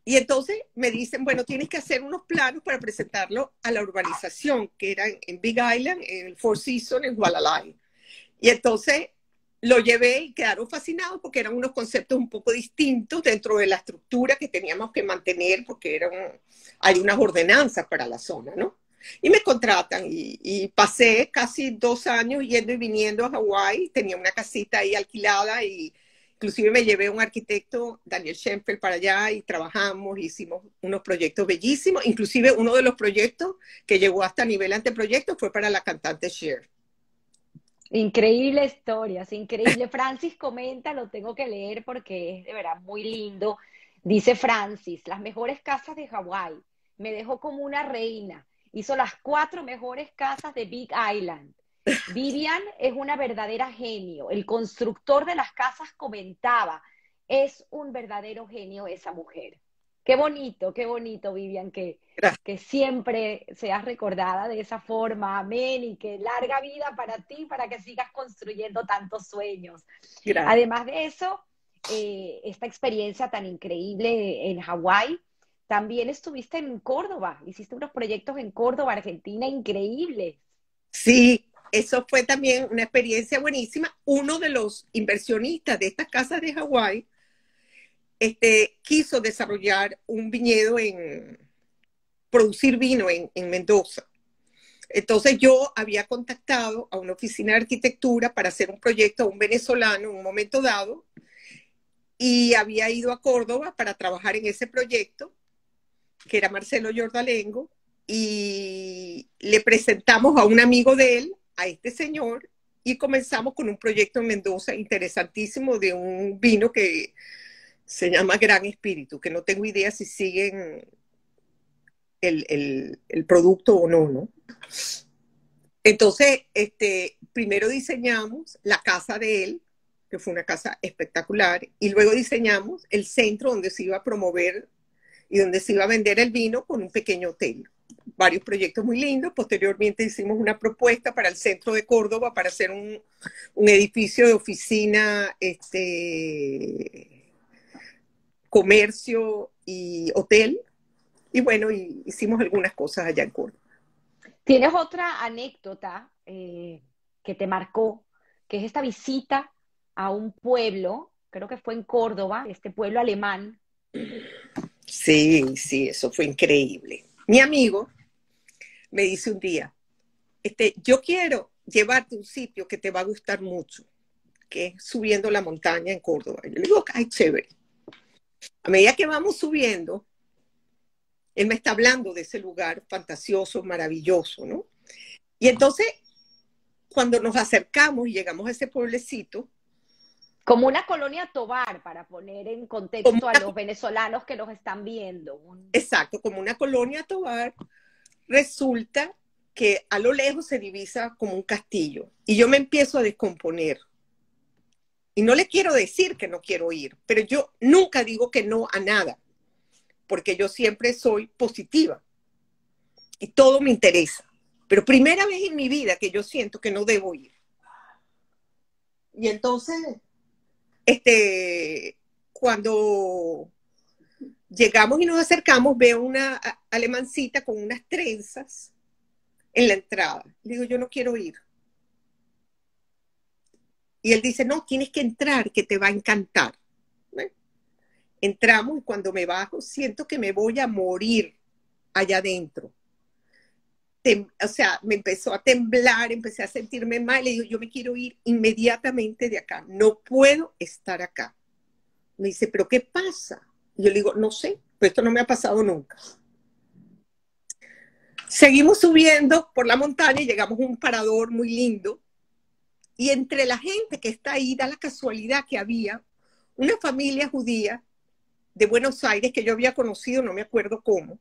Y entonces me dicen, bueno, tienes que hacer unos planos para presentarlo a la urbanización, que era en Big Island, en el Four Seasons, en Hualalai. Y entonces lo llevé y quedaron fascinados porque eran unos conceptos un poco distintos dentro de la estructura que teníamos que mantener porque hay unas ordenanzas para la zona, ¿no? Y me contratan y pasé casi 2 años yendo y viniendo a Hawái. Tenía una casita ahí alquilada y inclusive me llevé a un arquitecto, Daniel Schoenfeld, para allá y trabajamos, hicimos unos proyectos bellísimos. Inclusive uno de los proyectos que llegó hasta nivel anteproyecto fue para la cantante Cher. Increíble historia, es increíble. Francis comenta, lo tengo que leer porque es de verdad muy lindo. Dice Francis, las mejores casas de Hawái, me dejó como una reina, hizo las 4 mejores casas de Big Island. Vivian es una verdadera genio, el constructor de las casas comentaba, es un verdadero genio esa mujer. Qué bonito, Vivian, que siempre seas recordada de esa forma. Amén, y que larga vida para ti, para que sigas construyendo tantos sueños. Gracias. Además de eso, esta experiencia tan increíble en Hawái, también estuviste en Córdoba, hiciste unos proyectos en Córdoba, Argentina, increíbles. Sí, eso fue también una experiencia buenísima. Uno de los inversionistas de estas casas de Hawái, quiso desarrollar un viñedo producir vino en Mendoza. Entonces yo había contactado a una oficina de arquitectura para hacer un proyecto a un venezolano en un momento dado y había ido a Córdoba para trabajar en ese proyecto, que era Marcelo Yordalengo, y le presentamos a un amigo de él, a este señor, y comenzamos con un proyecto en Mendoza interesantísimo de un vino que se llama Gran Espíritu, que no tengo idea si siguen el producto o no, ¿no? Entonces, primero diseñamos la casa de él, que fue una casa espectacular, y luego diseñamos el centro donde se iba a promover y donde se iba a vender el vino con un pequeño hotel. Varios proyectos muy lindos. Posteriormente hicimos una propuesta para el centro de Córdoba para hacer un edificio de oficina, comercio y hotel, y bueno, hicimos algunas cosas allá en Córdoba. ¿Tienes otra anécdota que te marcó, que es esta visita a un pueblo, creo que fue en Córdoba, este pueblo alemán? Sí, sí, eso fue increíble. Mi amigo me dice un día, yo quiero llevarte a un sitio que te va a gustar mucho, que es subiendo la montaña en Córdoba. Yo le digo, ay, chévere. A medida que vamos subiendo, él me está hablando de ese lugar fantasioso, maravilloso, ¿no? Y entonces, cuando nos acercamos y llegamos a ese pueblecito... Como una colonia Tobar, para poner en contexto a los venezolanos que nos están viendo. Exacto, como una colonia Tobar, resulta que a lo lejos se divisa como un castillo. Y yo me empiezo a descomponer. Y no le quiero decir que no quiero ir, pero yo nunca digo que no a nada, porque yo siempre soy positiva y todo me interesa. Pero primera vez en mi vida que yo siento que no debo ir. Y entonces, cuando llegamos y nos acercamos, veo una alemancita con unas trenzas en la entrada. Le digo, yo no quiero ir. Y él dice, no, tienes que entrar, que te va a encantar. ¿Ve? Entramos y cuando me bajo siento que me voy a morir allá adentro. O sea, me empezó a temblar, empecé a sentirme mal. Le digo, yo me quiero ir inmediatamente de acá. No puedo estar acá. Me dice, ¿pero qué pasa? Y yo le digo, no sé, pero esto no me ha pasado nunca. Seguimos subiendo por la montaña y llegamos a un parador muy lindo. Y entre la gente que está ahí, da la casualidad que había una familia judía de Buenos Aires que yo había conocido, no me acuerdo cómo,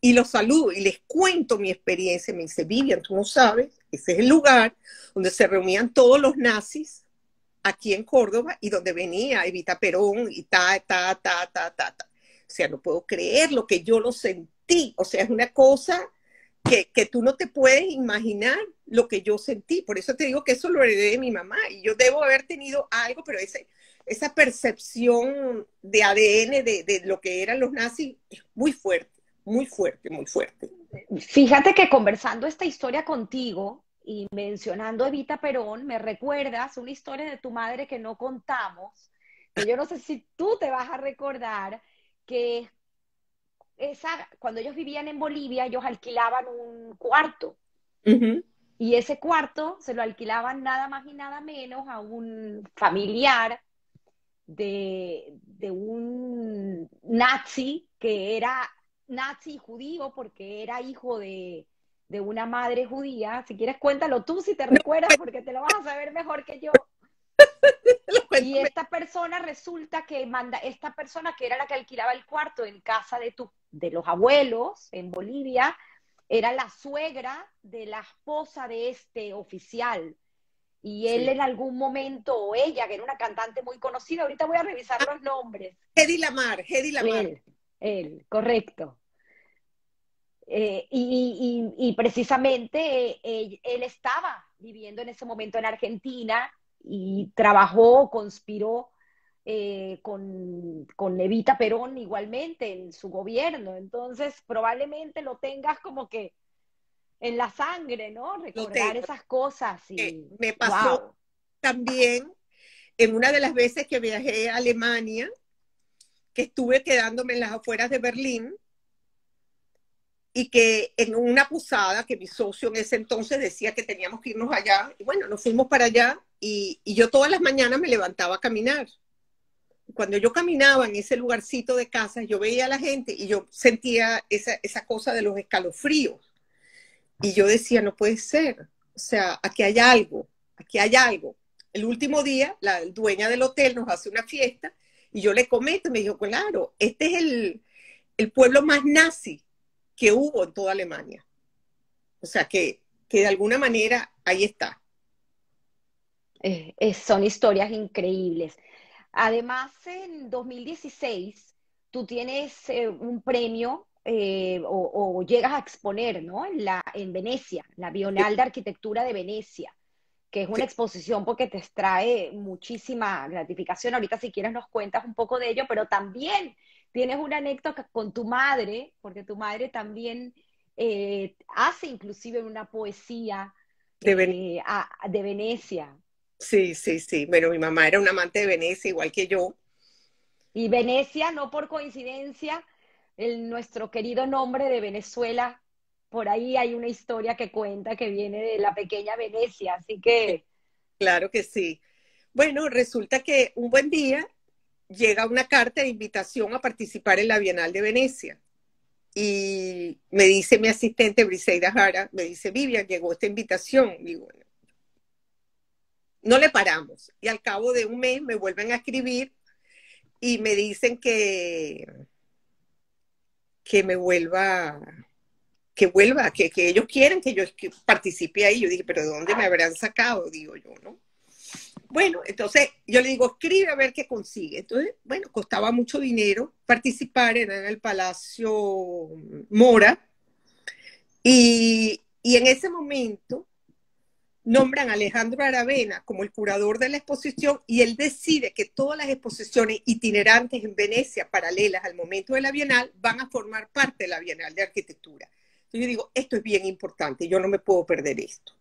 y los saludo y les cuento mi experiencia. Me dice, Vivian, tú no sabes, ese es el lugar donde se reunían todos los nazis aquí en Córdoba y donde venía Evita Perón y ta. O sea, no puedo creer lo que yo lo sentí. O sea, es una cosa... Que tú no te puedes imaginar lo que yo sentí. Por eso te digo que eso lo heredé de mi mamá. Y yo debo haber tenido algo, pero esa percepción de ADN de lo que eran los nazis es muy fuerte, muy fuerte, muy fuerte. Fíjate que conversando esta historia contigo, y mencionando a Evita Perón, me recuerdas una historia de tu madre que no contamos, que yo no sé si tú te vas a recordar, que esa, cuando ellos vivían en Bolivia, ellos alquilaban un cuarto. Uh-huh. Y ese cuarto se lo alquilaban nada más y nada menos a un familiar de un nazi, que era nazi judío porque era hijo de una madre judía. Si quieres, cuéntalo tú si te recuerdas, porque te lo vas a saber mejor que yo. Y esta persona resulta que esta persona que era la que alquilaba el cuarto en casa de los abuelos en Bolivia, era la suegra de la esposa de este oficial. Y él, sí, en algún momento, o ella, que era una cantante muy conocida, ahorita voy a revisar los nombres. Hedy Lamarr. Él, correcto. Y precisamente él estaba viviendo en ese momento en Argentina y trabajó, conspiró con Evita Perón igualmente en su gobierno. Entonces probablemente lo tengas como que en la sangre, ¿no? Recordar esas cosas. Y me pasó, wow, también en una de las veces que viajé a Alemania, que estuve quedándome en las afueras de Berlín, y que en una posada que mi socio en ese entonces decía que teníamos que irnos allá, y bueno, nos fuimos para allá, y yo todas las mañanas me levantaba a caminar. Cuando yo caminaba en ese lugarcito de casas, yo veía a la gente y yo sentía esa cosa de los escalofríos. Y yo decía, no puede ser, o sea, aquí hay algo, aquí hay algo. El último día, la dueña del hotel nos hace una fiesta, y yo le comento, me dijo, claro, este es el pueblo más nazi que hubo en toda Alemania. O sea, que de alguna manera ahí está. Son historias increíbles. Además, en 2016, tú tienes un premio, o llegas a exponer, ¿no? En Venecia, la Bienal de Arquitectura de Venecia, que es una exposición porque te trae muchísima gratificación. Ahorita si quieres nos cuentas un poco de ello, pero también tienes una anécdota con tu madre, porque tu madre también hace inclusive una poesía de Venecia. Sí, sí, sí. Bueno, mi mamá era una amante de Venecia, igual que yo. Y Venecia, no por coincidencia, nuestro querido nombre de Venezuela, por ahí hay una historia que cuenta que viene de la pequeña Venecia, así que... Claro que sí. Bueno, resulta que un buen día llega una carta de invitación a participar en la Bienal de Venecia. Y me dice mi asistente, Briseida Jara, me dice, Vivian, llegó esta invitación. Y bueno, no le paramos. Y al cabo de un mes me vuelven a escribir y me dicen que me vuelva... que ellos quieren que yo participe ahí. Yo dije, pero ¿de dónde me habrán sacado? Digo yo, ¿no? Bueno, entonces yo le digo, escribe a ver qué consigue. Entonces, bueno, costaba mucho dinero participar, era en el Palacio Mora, y en ese momento nombran a Alejandro Aravena como el curador de la exposición, y él decide que todas las exposiciones itinerantes en Venecia, paralelas al momento de la Bienal, van a formar parte de la Bienal de Arquitectura. Yo digo, esto es bien importante, yo no me puedo perder esto.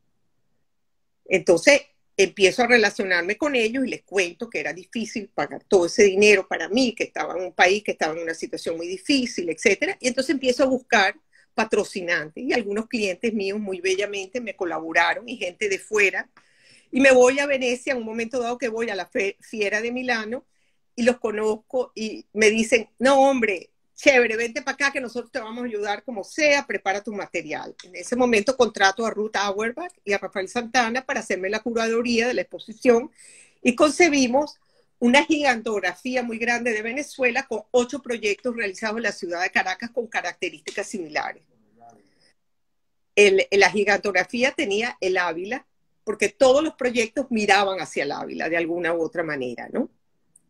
Entonces empiezo a relacionarme con ellos y les cuento que era difícil pagar todo ese dinero para mí, que estaba en un país que estaba en una situación muy difícil, etc. Y entonces empiezo a buscar patrocinantes, y algunos clientes míos muy bellamente me colaboraron, y gente de fuera. Y me voy a Venecia, en un momento dado que voy a la Fiera de Milano, y los conozco y me dicen, no hombre, chévere, vente para acá que nosotros te vamos a ayudar como sea, prepara tu material. En ese momento contrato a Ruth Auerbach y a Rafael Santana para hacerme la curaduría de la exposición, y concebimos una gigantografía muy grande de Venezuela con 8 proyectos realizados en la ciudad de Caracas con características similares. La gigantografía tenía el Ávila, porque todos los proyectos miraban hacia el Ávila de alguna u otra manera, ¿no?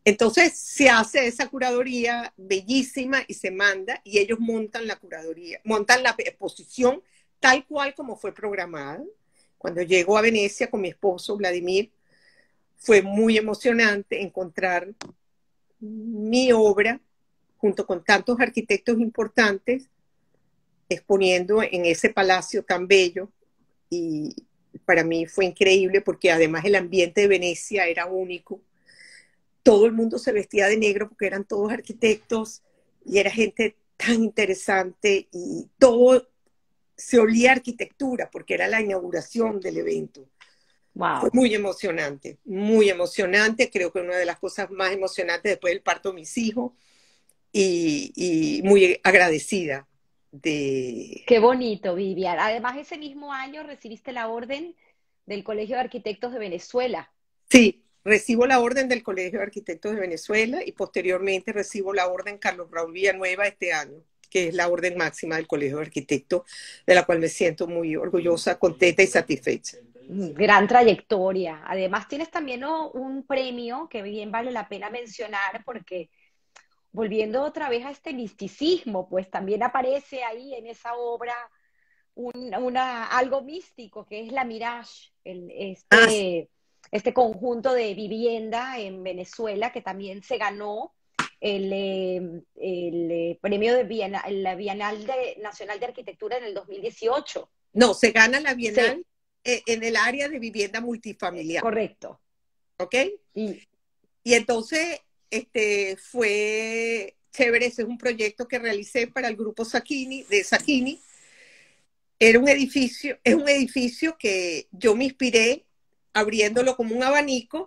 Entonces se hace esa curaduría bellísima y se manda, y ellos montan la curaduría, montan la exposición tal cual como fue programada. Cuando llego a Venecia con mi esposo Vladimir, fue muy emocionante encontrar mi obra junto con tantos arquitectos importantes exponiendo en ese palacio tan bello, y para mí fue increíble porque además el ambiente de Venecia era único. Todo el mundo se vestía de negro porque eran todos arquitectos y era gente tan interesante y todo se olía a arquitectura porque era la inauguración del evento. Wow. Fue muy emocionante, creo que una de las cosas más emocionantes después del parto de mis hijos y muy agradecida. Qué bonito, Vivian. Además, ese mismo año recibiste la orden del Colegio de Arquitectos de Venezuela. Sí, recibo la orden del Colegio de Arquitectos de Venezuela y posteriormente recibo la orden Carlos Raúl Villanueva este año, que es la orden máxima del Colegio de Arquitectos, de la cual me siento muy orgullosa, contenta y satisfecha. Gran trayectoria. Además, tienes también, ¿no?, un premio que bien vale la pena mencionar porque... Volviendo otra vez a este misticismo, pues también aparece ahí en esa obra algo místico, que es la Mirage, este conjunto de vivienda en Venezuela, que también se ganó el premio de la Bienal Nacional de Arquitectura en el 2018. No, se gana la Bienal en el área de vivienda multifamiliar. Correcto. ¿Ok? Y entonces... fue chévere, ese es un proyecto que realicé para el grupo Sacchini, de Sacchini. Es un edificio que yo me inspiré abriéndolo como un abanico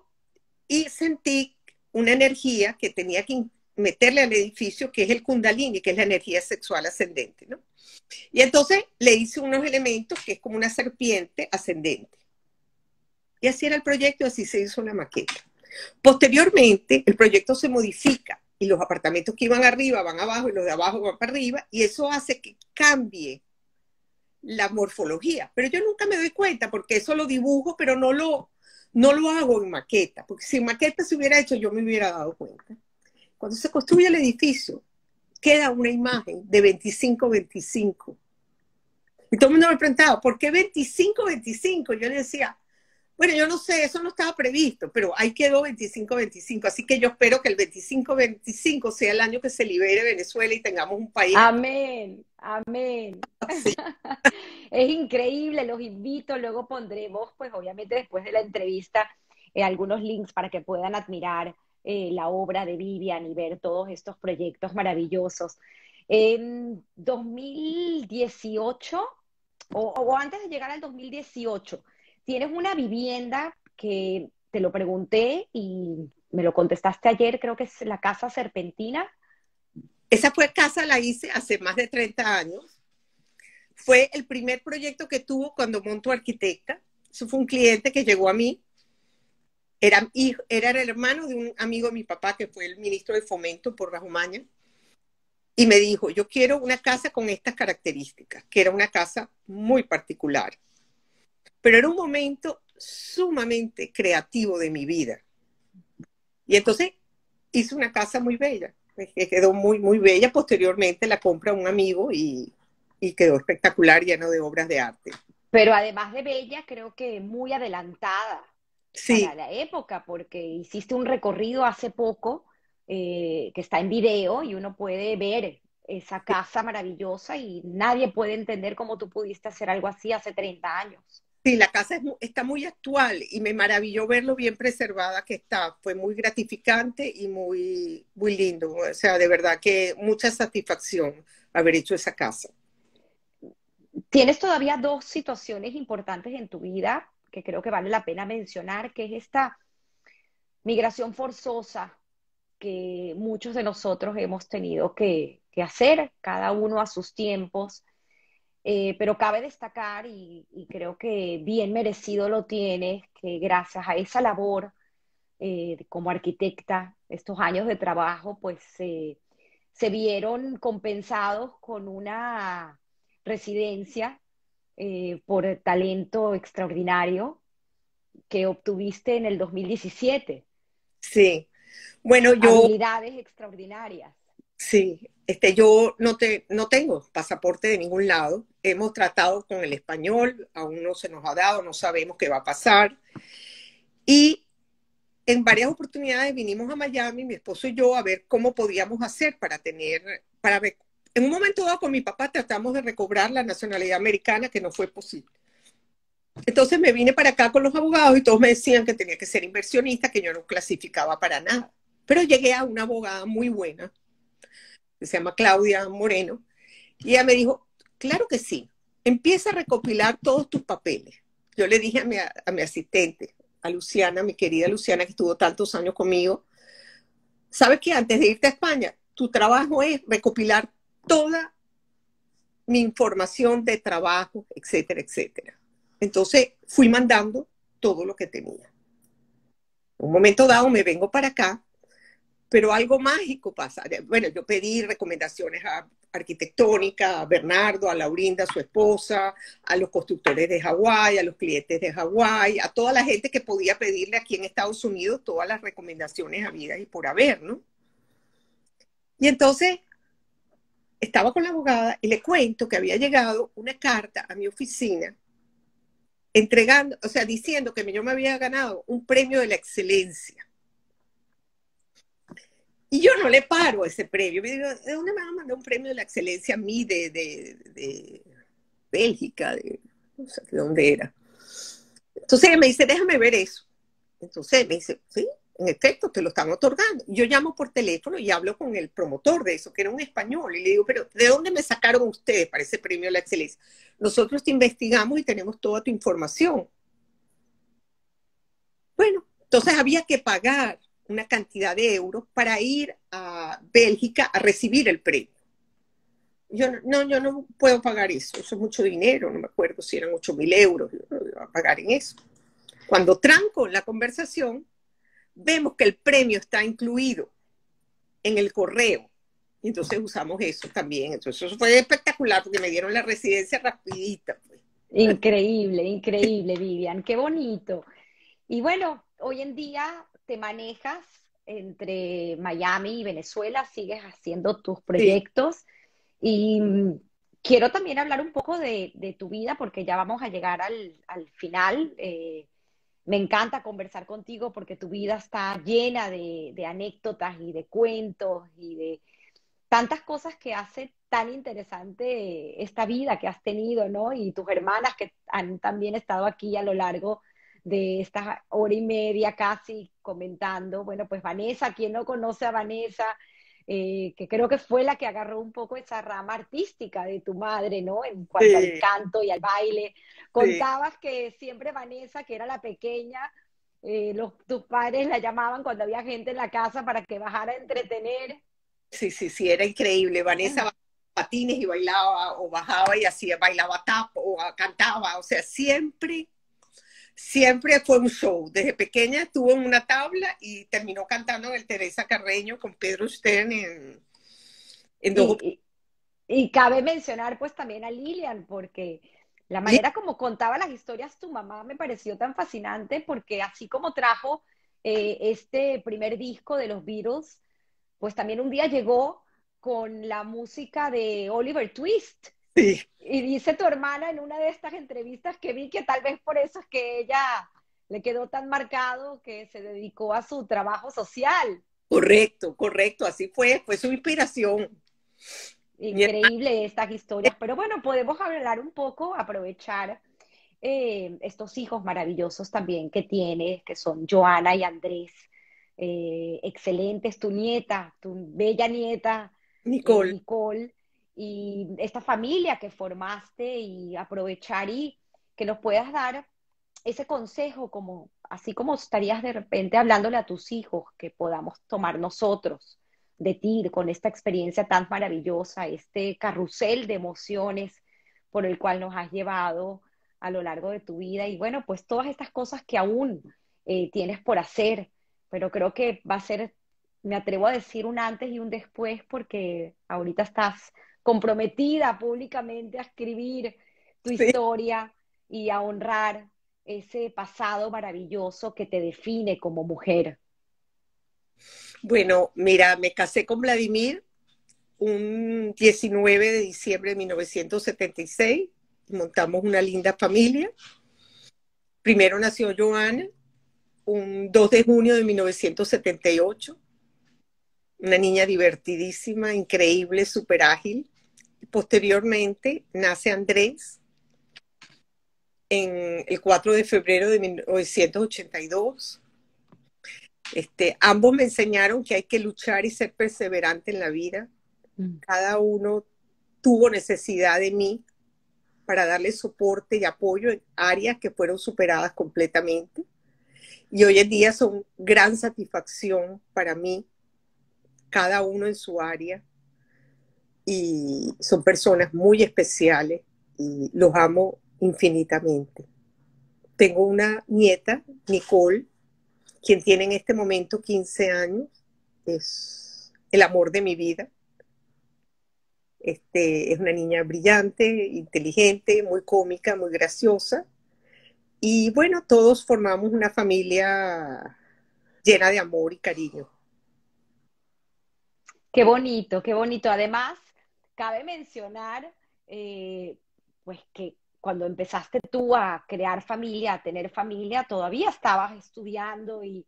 y sentí una energía que tenía que meterle al edificio, que es el Kundalini, que es la energía sexual ascendente, ¿no? Y entonces le hice unos elementos que es como una serpiente ascendente. Y así era el proyecto, así se hizo la maqueta. Posteriormente, el proyecto se modifica y los apartamentos que iban arriba van abajo y los de abajo van para arriba y eso hace que cambie la morfología. Pero yo nunca me doy cuenta porque eso lo dibujo, pero no lo hago en maqueta, porque si en maqueta se hubiera hecho yo me hubiera dado cuenta. Cuando se construye el edificio, queda una imagen de 25-25. Y todo el mundo me preguntaba, ¿por qué 25-25? Yo le decía... Bueno, yo no sé, eso no estaba previsto, pero ahí quedó 25-25, así que yo espero que el 25-25 sea el año que se libere Venezuela y tengamos un país. Amén, amén. Sí. Es increíble, los invito, luego pondremos, pues obviamente después de la entrevista, algunos links para que puedan admirar la obra de Vivian y ver todos estos proyectos maravillosos. En 2018, o antes de llegar al 2018, tienes una vivienda que te lo pregunté y me lo contestaste ayer, creo que es la Casa Serpentina. Esa casa la hice hace más de 30 años. Fue el primer proyecto que tuvo cuando Monto Arquitecta. Eso fue un cliente que llegó a mí. Era el hermano de un amigo de mi papá que fue el ministro de Fomento por Rajumaña. Y me dijo, yo quiero una casa con estas características, que era una casa muy particular. Pero era un momento sumamente creativo de mi vida. Y entonces hice una casa muy bella, que quedó muy, muy bella. Posteriormente la compra un amigo y quedó espectacular, lleno de obras de arte. Pero además de bella, creo que muy adelantada para la época, porque hiciste un recorrido hace poco que está en video y uno puede ver esa casa maravillosa y nadie puede entender cómo tú pudiste hacer algo así hace 30 años. Sí, la casa está muy actual y me maravilló ver lo bien preservada que está. Fue muy gratificante y muy, muy lindo. O sea, de verdad que mucha satisfacción haber hecho esa casa. Tienes todavía dos situaciones importantes en tu vida que creo que vale la pena mencionar, que es esta migración forzosa que muchos de nosotros hemos tenido que hacer, cada uno a sus tiempos. Pero cabe destacar, y creo que bien merecido lo tienes, que gracias a esa labor como arquitecta, estos años de trabajo, pues se vieron compensados con una residencia por talento extraordinario que obtuviste en el 2017. Sí, bueno, habilidades extraordinarias. Sí, yo no tengo pasaporte de ningún lado. Hemos tratado con el español, aún no se nos ha dado, no sabemos qué va a pasar. Y en varias oportunidades vinimos a Miami, mi esposo y yo, a ver cómo podíamos hacer en un momento dado con mi papá tratamos de recobrar la nacionalidad americana, que no fue posible. Entonces me vine para acá con los abogados y todos me decían que tenía que ser inversionista, que yo no clasificaba para nada. Pero llegué a una abogada muy buena, que se llama Claudia Moreno, y ella me dijo, claro que sí, empieza a recopilar todos tus papeles. Yo le dije a mi asistente, a Luciana, mi querida Luciana, que estuvo tantos años conmigo, ¿sabes qué? Antes de irte a España, tu trabajo es recopilar toda mi información de trabajo, etcétera, etcétera. Entonces fui mandando todo lo que tenía. Un momento dado me vengo para acá, pero algo mágico pasa. Bueno, yo pedí recomendaciones a Arquitectónica, a Bernardo, a Laurinda, su esposa, a los constructores de Hawái, a los clientes de Hawái, a toda la gente que podía pedirle aquí en Estados Unidos todas las recomendaciones habidas y por haber, ¿no? Y entonces estaba con la abogada y le cuento que había llegado una carta a mi oficina entregando, o sea, diciendo que yo me había ganado un premio de la excelencia. Y yo no le paro a ese premio. Me digo, ¿de dónde me van a mandar un premio de la excelencia a mí de Bélgica? No sé de dónde era. Entonces ella me dice, déjame ver eso. Entonces me dice, sí, en efecto, te lo están otorgando. Yo llamo por teléfono y hablo con el promotor de eso, que era un español. Y le digo, pero ¿de dónde me sacaron ustedes para ese premio de la excelencia? Nosotros te investigamos y tenemos toda tu información. Bueno, entonces había que pagar una cantidad de euros para ir a Bélgica a recibir el premio. Yo no puedo pagar eso, eso es mucho dinero, no me acuerdo si eran 8.000 euros, yo no iba a pagar en eso. Cuando tranco la conversación, vemos que el premio está incluido en el correo, y entonces usamos eso también. Entonces eso fue espectacular porque me dieron la residencia rapidita. Increíble, increíble, Vivian, qué bonito. Y bueno, hoy en día te manejas entre Miami y Venezuela, sigues haciendo tus proyectos. Sí. Y quiero también hablar un poco de tu vida, porque ya vamos a llegar al final. Me encanta conversar contigo porque tu vida está llena de anécdotas y de cuentos y de tantas cosas que hace tan interesante esta vida que has tenido, ¿no? Y tus hermanas que han también estado aquí a lo largo de esta hora y media casi comentando. Bueno, pues Vanessa, quien no conoce a Vanessa, que creo que fue la que agarró un poco esa rama artística de tu madre, ¿no? En cuanto sí. al canto y al baile. Contabas sí. que siempre Vanessa, que era la pequeña, tus padres la llamaban cuando había gente en la casa para que bajara a entretener. Sí, sí, sí, era increíble. Vanessa bajaba patines y bailaba, o bajaba y hacía, bailaba tap, o cantaba, o sea, siempre... Siempre fue un show. Desde pequeña estuvo en una tabla y terminó cantando en el Teresa Carreño con Pedro Stern en dos. Y cabe mencionar pues también a Lilian, porque la manera como contaba las historias tu mamá me pareció tan fascinante, porque así como trajo este primer disco de los Beatles, pues también un día llegó con la música de Oliver Twist. Sí. Y dice tu hermana en una de estas entrevistas que vi que tal vez por eso es que ella le quedó tan marcado que se dedicó a su trabajo social. Correcto, correcto, así fue su inspiración. Increíble estas historias, pero bueno, podemos hablar un poco, aprovechar estos hijos maravillosos también que tienes, que son Joana y Andrés, excelentes, tu nieta, tu bella nieta Nicole, y esta familia que formaste, y aprovechar y que nos puedas dar ese consejo, como así como estarías de repente hablándole a tus hijos, que podamos tomar nosotros de ti con esta experiencia tan maravillosa, este carrusel de emociones por el cual nos has llevado a lo largo de tu vida, y bueno, pues todas estas cosas que aún tienes por hacer, pero creo que va a ser, me atrevo a decir, un antes y un después, porque ahorita estás comprometida públicamente a escribir tu historia y a honrar ese pasado maravilloso que te define como mujer. Bueno, mira, me casé con Vladimir un 19 de diciembre de 1976, montamos una linda familia. Primero nació Joana, un 2 de junio de 1978, una niña divertidísima, increíble, súper ágil. Posteriormente nace Andrés en el 4 de febrero de 1982. Ambos me enseñaron que hay que luchar y ser perseverante en la vida. Cada uno tuvo necesidad de mí para darle soporte y apoyo en áreas que fueron superadas completamente. Y hoy en día son gran satisfacción para mí, cada uno en su área. Y son personas muy especiales y los amo infinitamente. Tengo una nieta, Nicole, quien tiene en este momento 15 años. Es el amor de mi vida. Es una niña brillante, inteligente, muy cómica, muy graciosa. Y bueno, todos formamos una familia llena de amor y cariño. Qué bonito, qué bonito. Además, cabe mencionar pues que cuando empezaste tú a crear familia, a tener familia, todavía estabas estudiando y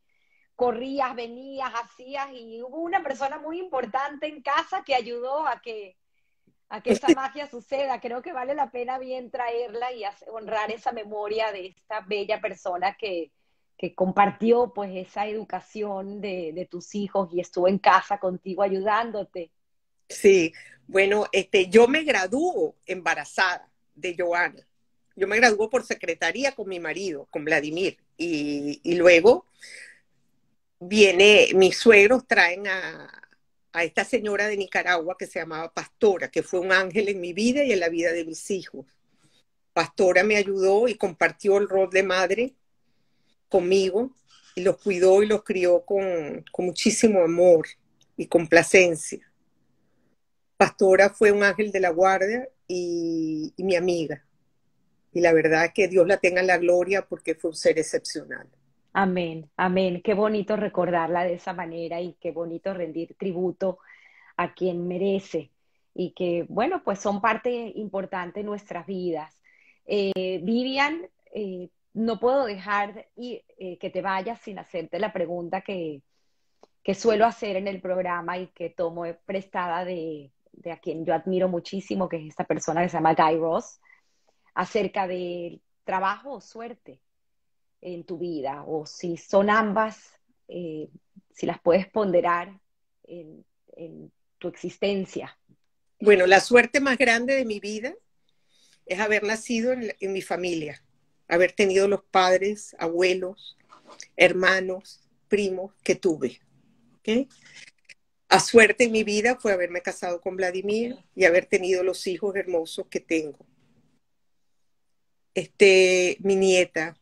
corrías, venías, hacías, y hubo una persona muy importante en casa que ayudó a que esa magia suceda. Creo que vale la pena bien traerla y honrar esa memoria de esta bella persona que compartió pues esa educación de tus hijos y estuvo en casa contigo ayudándote. Sí, bueno, yo me graduó embarazada de Johanna. Yo me graduó por secretaría con mi marido, con Vladimir, y luego viene, mis suegros traen a esta señora de Nicaragua que se llamaba Pastora, que fue un ángel en mi vida y en la vida de mis hijos. Pastora me ayudó y compartió el rol de madre conmigo, y los cuidó y los crió con muchísimo amor y complacencia. Pastora fue un ángel de la guardia y mi amiga. Y la verdad es que Dios la tenga en la gloria porque fue un ser excepcional. Amén, amén. Qué bonito recordarla de esa manera y qué bonito rendir tributo a quien merece y que, bueno, pues son parte importante de nuestras vidas. Vivian, no puedo dejar que te vayas sin hacerte la pregunta que suelo hacer en el programa y que tomo prestada de a quien yo admiro muchísimo, que es esta persona que se llama Guy Ross, acerca del trabajo o suerte en tu vida, o si son ambas, si las puedes ponderar en tu existencia. Bueno, la suerte más grande de mi vida es haber nacido en mi familia, haber tenido los padres, abuelos, hermanos, primos que tuve. ¿Okay? La suerte en mi vida fue haberme casado con Vladimir y haber tenido los hijos hermosos que tengo. Mi nieta,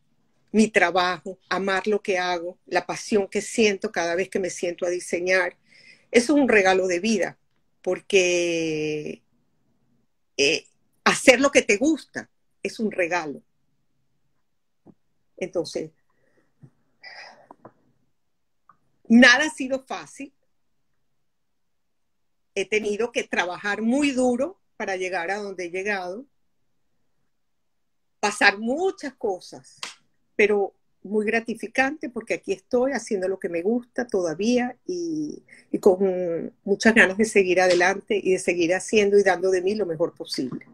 mi trabajo, amar lo que hago, la pasión que siento cada vez que me siento a diseñar. Eso es un regalo de vida, porque hacer lo que te gusta es un regalo. Entonces, nada ha sido fácil. He tenido que trabajar muy duro para llegar a donde he llegado. Pasar muchas cosas, pero muy gratificante porque aquí estoy haciendo lo que me gusta todavía y con muchas ganas de seguir adelante y de seguir haciendo y dando de mí lo mejor posible.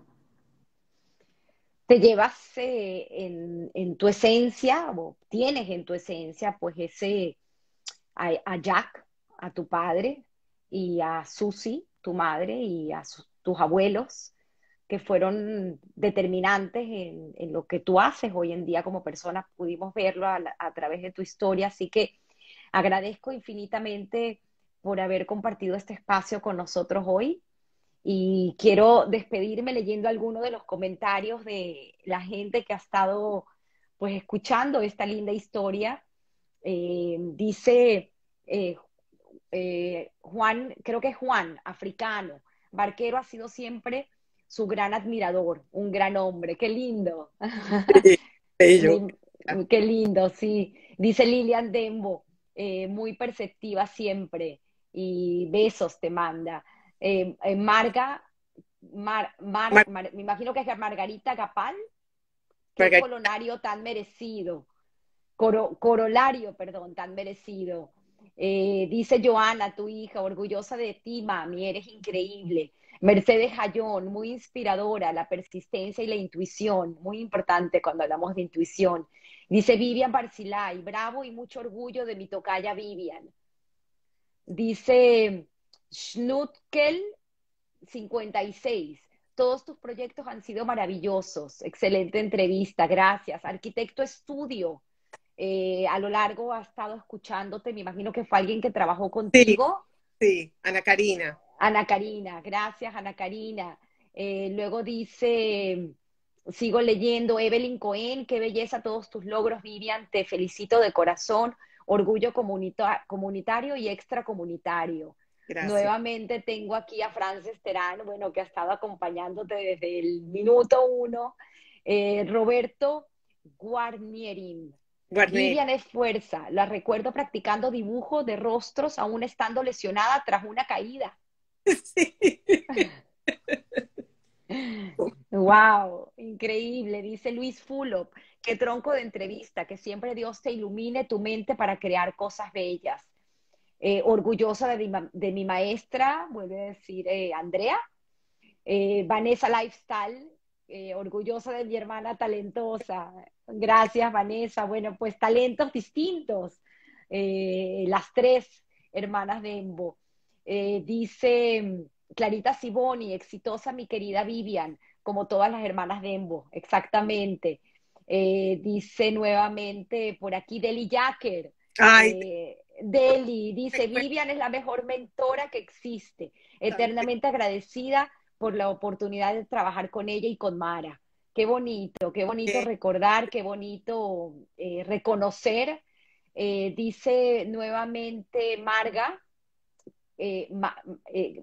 Te llevas en tu esencia, o tienes en tu esencia, pues a Jack, a tu padre, y a Susie, tu madre, y a tus abuelos, que fueron determinantes en lo que tú haces hoy en día como persona. Pudimos verlo a través de tu historia, así que agradezco infinitamente por haber compartido este espacio con nosotros hoy, y quiero despedirme leyendo algunos de los comentarios de la gente que ha estado pues escuchando esta linda historia. Dice Juan, creo que es Juan, africano, Barquero ha sido siempre su gran admirador, un gran hombre. ¡Qué lindo! Sí, bello. ¡Qué lindo, sí! Dice Lilian Dembo, muy perceptiva siempre, y besos te manda. Me imagino que es Margarita Gapal. ¡Qué corolario tan merecido! Corolario, perdón, tan merecido. Dice Johanna, tu hija, orgullosa de ti, mami, eres increíble. Mercedes Ayón, muy inspiradora, la persistencia y la intuición, muy importante cuando hablamos de intuición. Dice Vivian Barcilay, bravo y mucho orgullo de mi tocaya Vivian. Dice Schnutkel 56, todos tus proyectos han sido maravillosos, excelente entrevista, gracias. Arquitecto Estudio, a lo largo ha estado escuchándote, me imagino que fue alguien que trabajó contigo. Sí, Ana Karina. Ana Karina, gracias Ana Karina. Luego dice, sigo leyendo, Evelyn Cohen, qué belleza todos tus logros, Vivian, te felicito de corazón, orgullo comunitario y extracomunitario. Gracias. Nuevamente tengo aquí a Frances Terán, bueno, que ha estado acompañándote desde el minuto uno. Roberto Guarnierin. Vivian es fuerza, la recuerdo practicando dibujo de rostros aún estando lesionada tras una caída. Sí. Wow, increíble, dice Luis Fulop, qué tronco de entrevista, que siempre Dios te ilumine tu mente para crear cosas bellas. Orgullosa de mi maestra, vuelve a decir Andrea. Vanessa Lifestyle, orgullosa de mi hermana talentosa. Gracias, Vanessa. Bueno, pues talentos distintos, las tres hermanas de Embo. Dice Clarita Siboni, exitosa mi querida Vivian, como todas las hermanas de Embo, exactamente. Dice nuevamente por aquí Deli Jacker. Deli dice, Vivian es la mejor mentora que existe, eternamente agradecida por la oportunidad de trabajar con ella y con Mara. Qué bonito recordar, qué bonito reconocer. Dice nuevamente Marga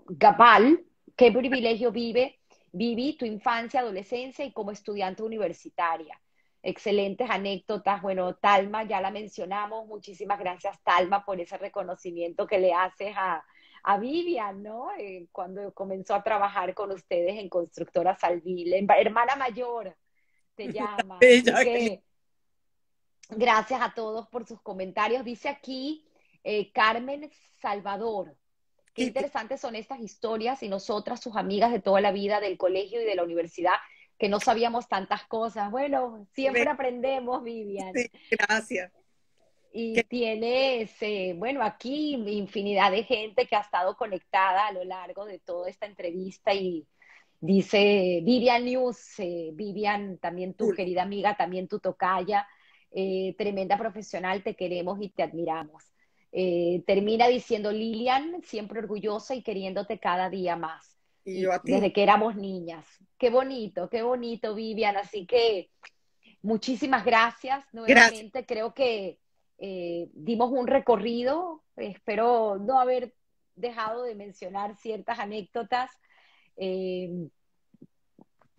Gabal, qué privilegio viví tu infancia, adolescencia y como estudiante universitaria. Excelentes anécdotas. Bueno, Talma, ya la mencionamos. Muchísimas gracias, Talma, por ese reconocimiento que le haces a Vivian, ¿no? Cuando comenzó a trabajar con ustedes en Constructora Salvil. Hermana mayor, te llama. Gracias a todos por sus comentarios. Dice aquí Carmen Salvador. Qué interesantes son estas historias y nosotras, sus amigas de toda la vida, del colegio y de la universidad, que no sabíamos tantas cosas. Bueno, siempre aprendemos, Vivian. Sí, gracias. Y tienes, bueno, aquí infinidad de gente que ha estado conectada a lo largo de toda esta entrevista y dice Vivian News, Vivian, también tu querida amiga, también tu tocaya, tremenda profesional, te queremos y te admiramos. Termina diciendo Lilian, siempre orgullosa y queriéndote cada día más. Y yo a ti. Desde que éramos niñas. Qué bonito, Vivian. Así que muchísimas gracias nuevamente. Gracias. Creo que dimos un recorrido. Espero no haber dejado de mencionar ciertas anécdotas.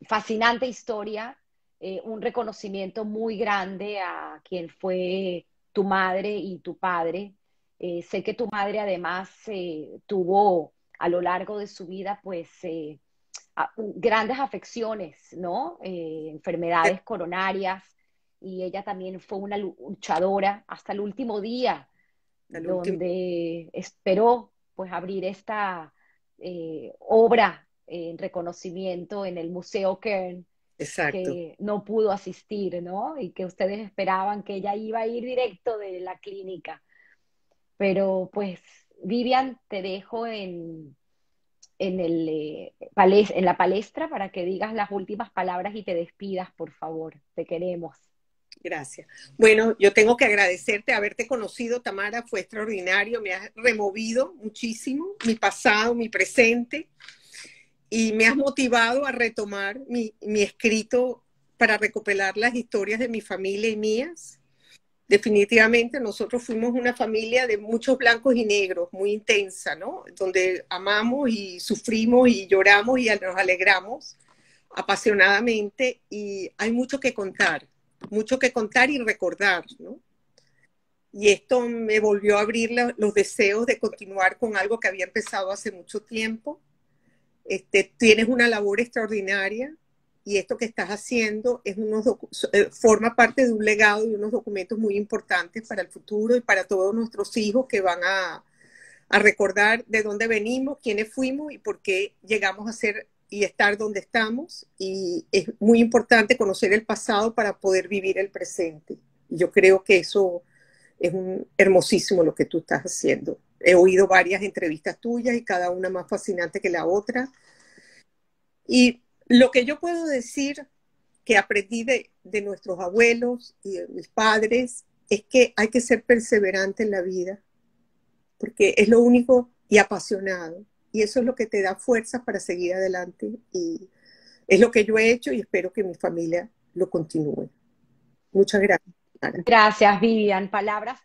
Fascinante historia. Un reconocimiento muy grande a quien fue tu madre y tu padre. Sé que tu madre además tuvo a lo largo de su vida, pues, grandes afecciones, ¿no? Enfermedades coronarias, y ella también fue una luchadora hasta el último día, donde esperó, pues, abrir esta obra en reconocimiento en el Museo Kern, que no pudo asistir, ¿no? Y que ustedes esperaban que ella iba a ir directo de la clínica. Pero, pues, Vivian, te dejo en la palestra para que digas las últimas palabras y te despidas, por favor. Te queremos. Gracias. Bueno, yo tengo que agradecerte haberte conocido, Tamara. Fue extraordinario. Me has removido muchísimo mi pasado, mi presente. Y me has motivado a retomar mi escrito para recopilar las historias de mi familia y mías. Definitivamente nosotros fuimos una familia de muchos blancos y negros, muy intensa, ¿no? Donde amamos y sufrimos y lloramos y nos alegramos apasionadamente, y hay mucho que contar y recordar, ¿no? Y esto me volvió a abrir los deseos de continuar con algo que había empezado hace mucho tiempo. Tienes una labor extraordinaria. Y esto que estás haciendo es forma parte de un legado y unos documentos muy importantes para el futuro y para todos nuestros hijos que van a, a recordar de dónde venimos, quiénes fuimos y por qué llegamos a ser y estar donde estamos. Y es muy importante conocer el pasado para poder vivir el presente. Yo creo que eso es hermosísimo lo que tú estás haciendo. He oído varias entrevistas tuyas y cada una más fascinante que la otra. Y lo que yo puedo decir que aprendí de nuestros abuelos y de mis padres es que hay que ser perseverante en la vida, porque es lo único, y apasionado. Y eso es lo que te da fuerzas para seguir adelante. Y es lo que yo he hecho y espero que mi familia lo continúe. Muchas gracias, Clara. Gracias, Vivian. Palabras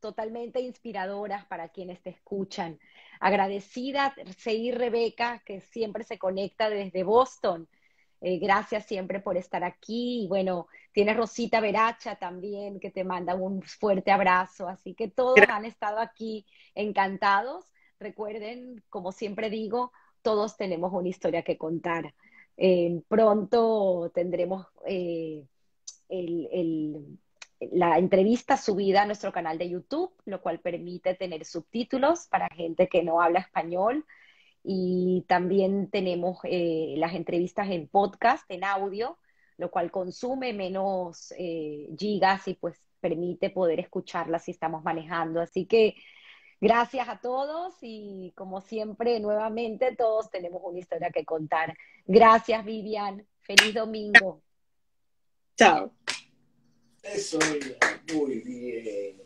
totalmente inspiradoras para quienes te escuchan. Agradecida, seguir Rebeca, que siempre se conecta desde Boston. Gracias siempre por estar aquí. Y bueno, tienes Rosita Veracha también, que te manda un fuerte abrazo. Así que todos han estado aquí encantados. Recuerden, como siempre digo, todos tenemos una historia que contar. Pronto tendremos la entrevista subida a nuestro canal de YouTube, lo cual permite tener subtítulos para gente que no habla español. Y también tenemos las entrevistas en podcast, en audio, lo cual consume menos gigas y pues permite poder escucharlas si estamos manejando. Así que gracias a todos y como siempre, nuevamente, todos tenemos una historia que contar. Gracias, Vivian. Feliz domingo. Chao. Eso, muy bien.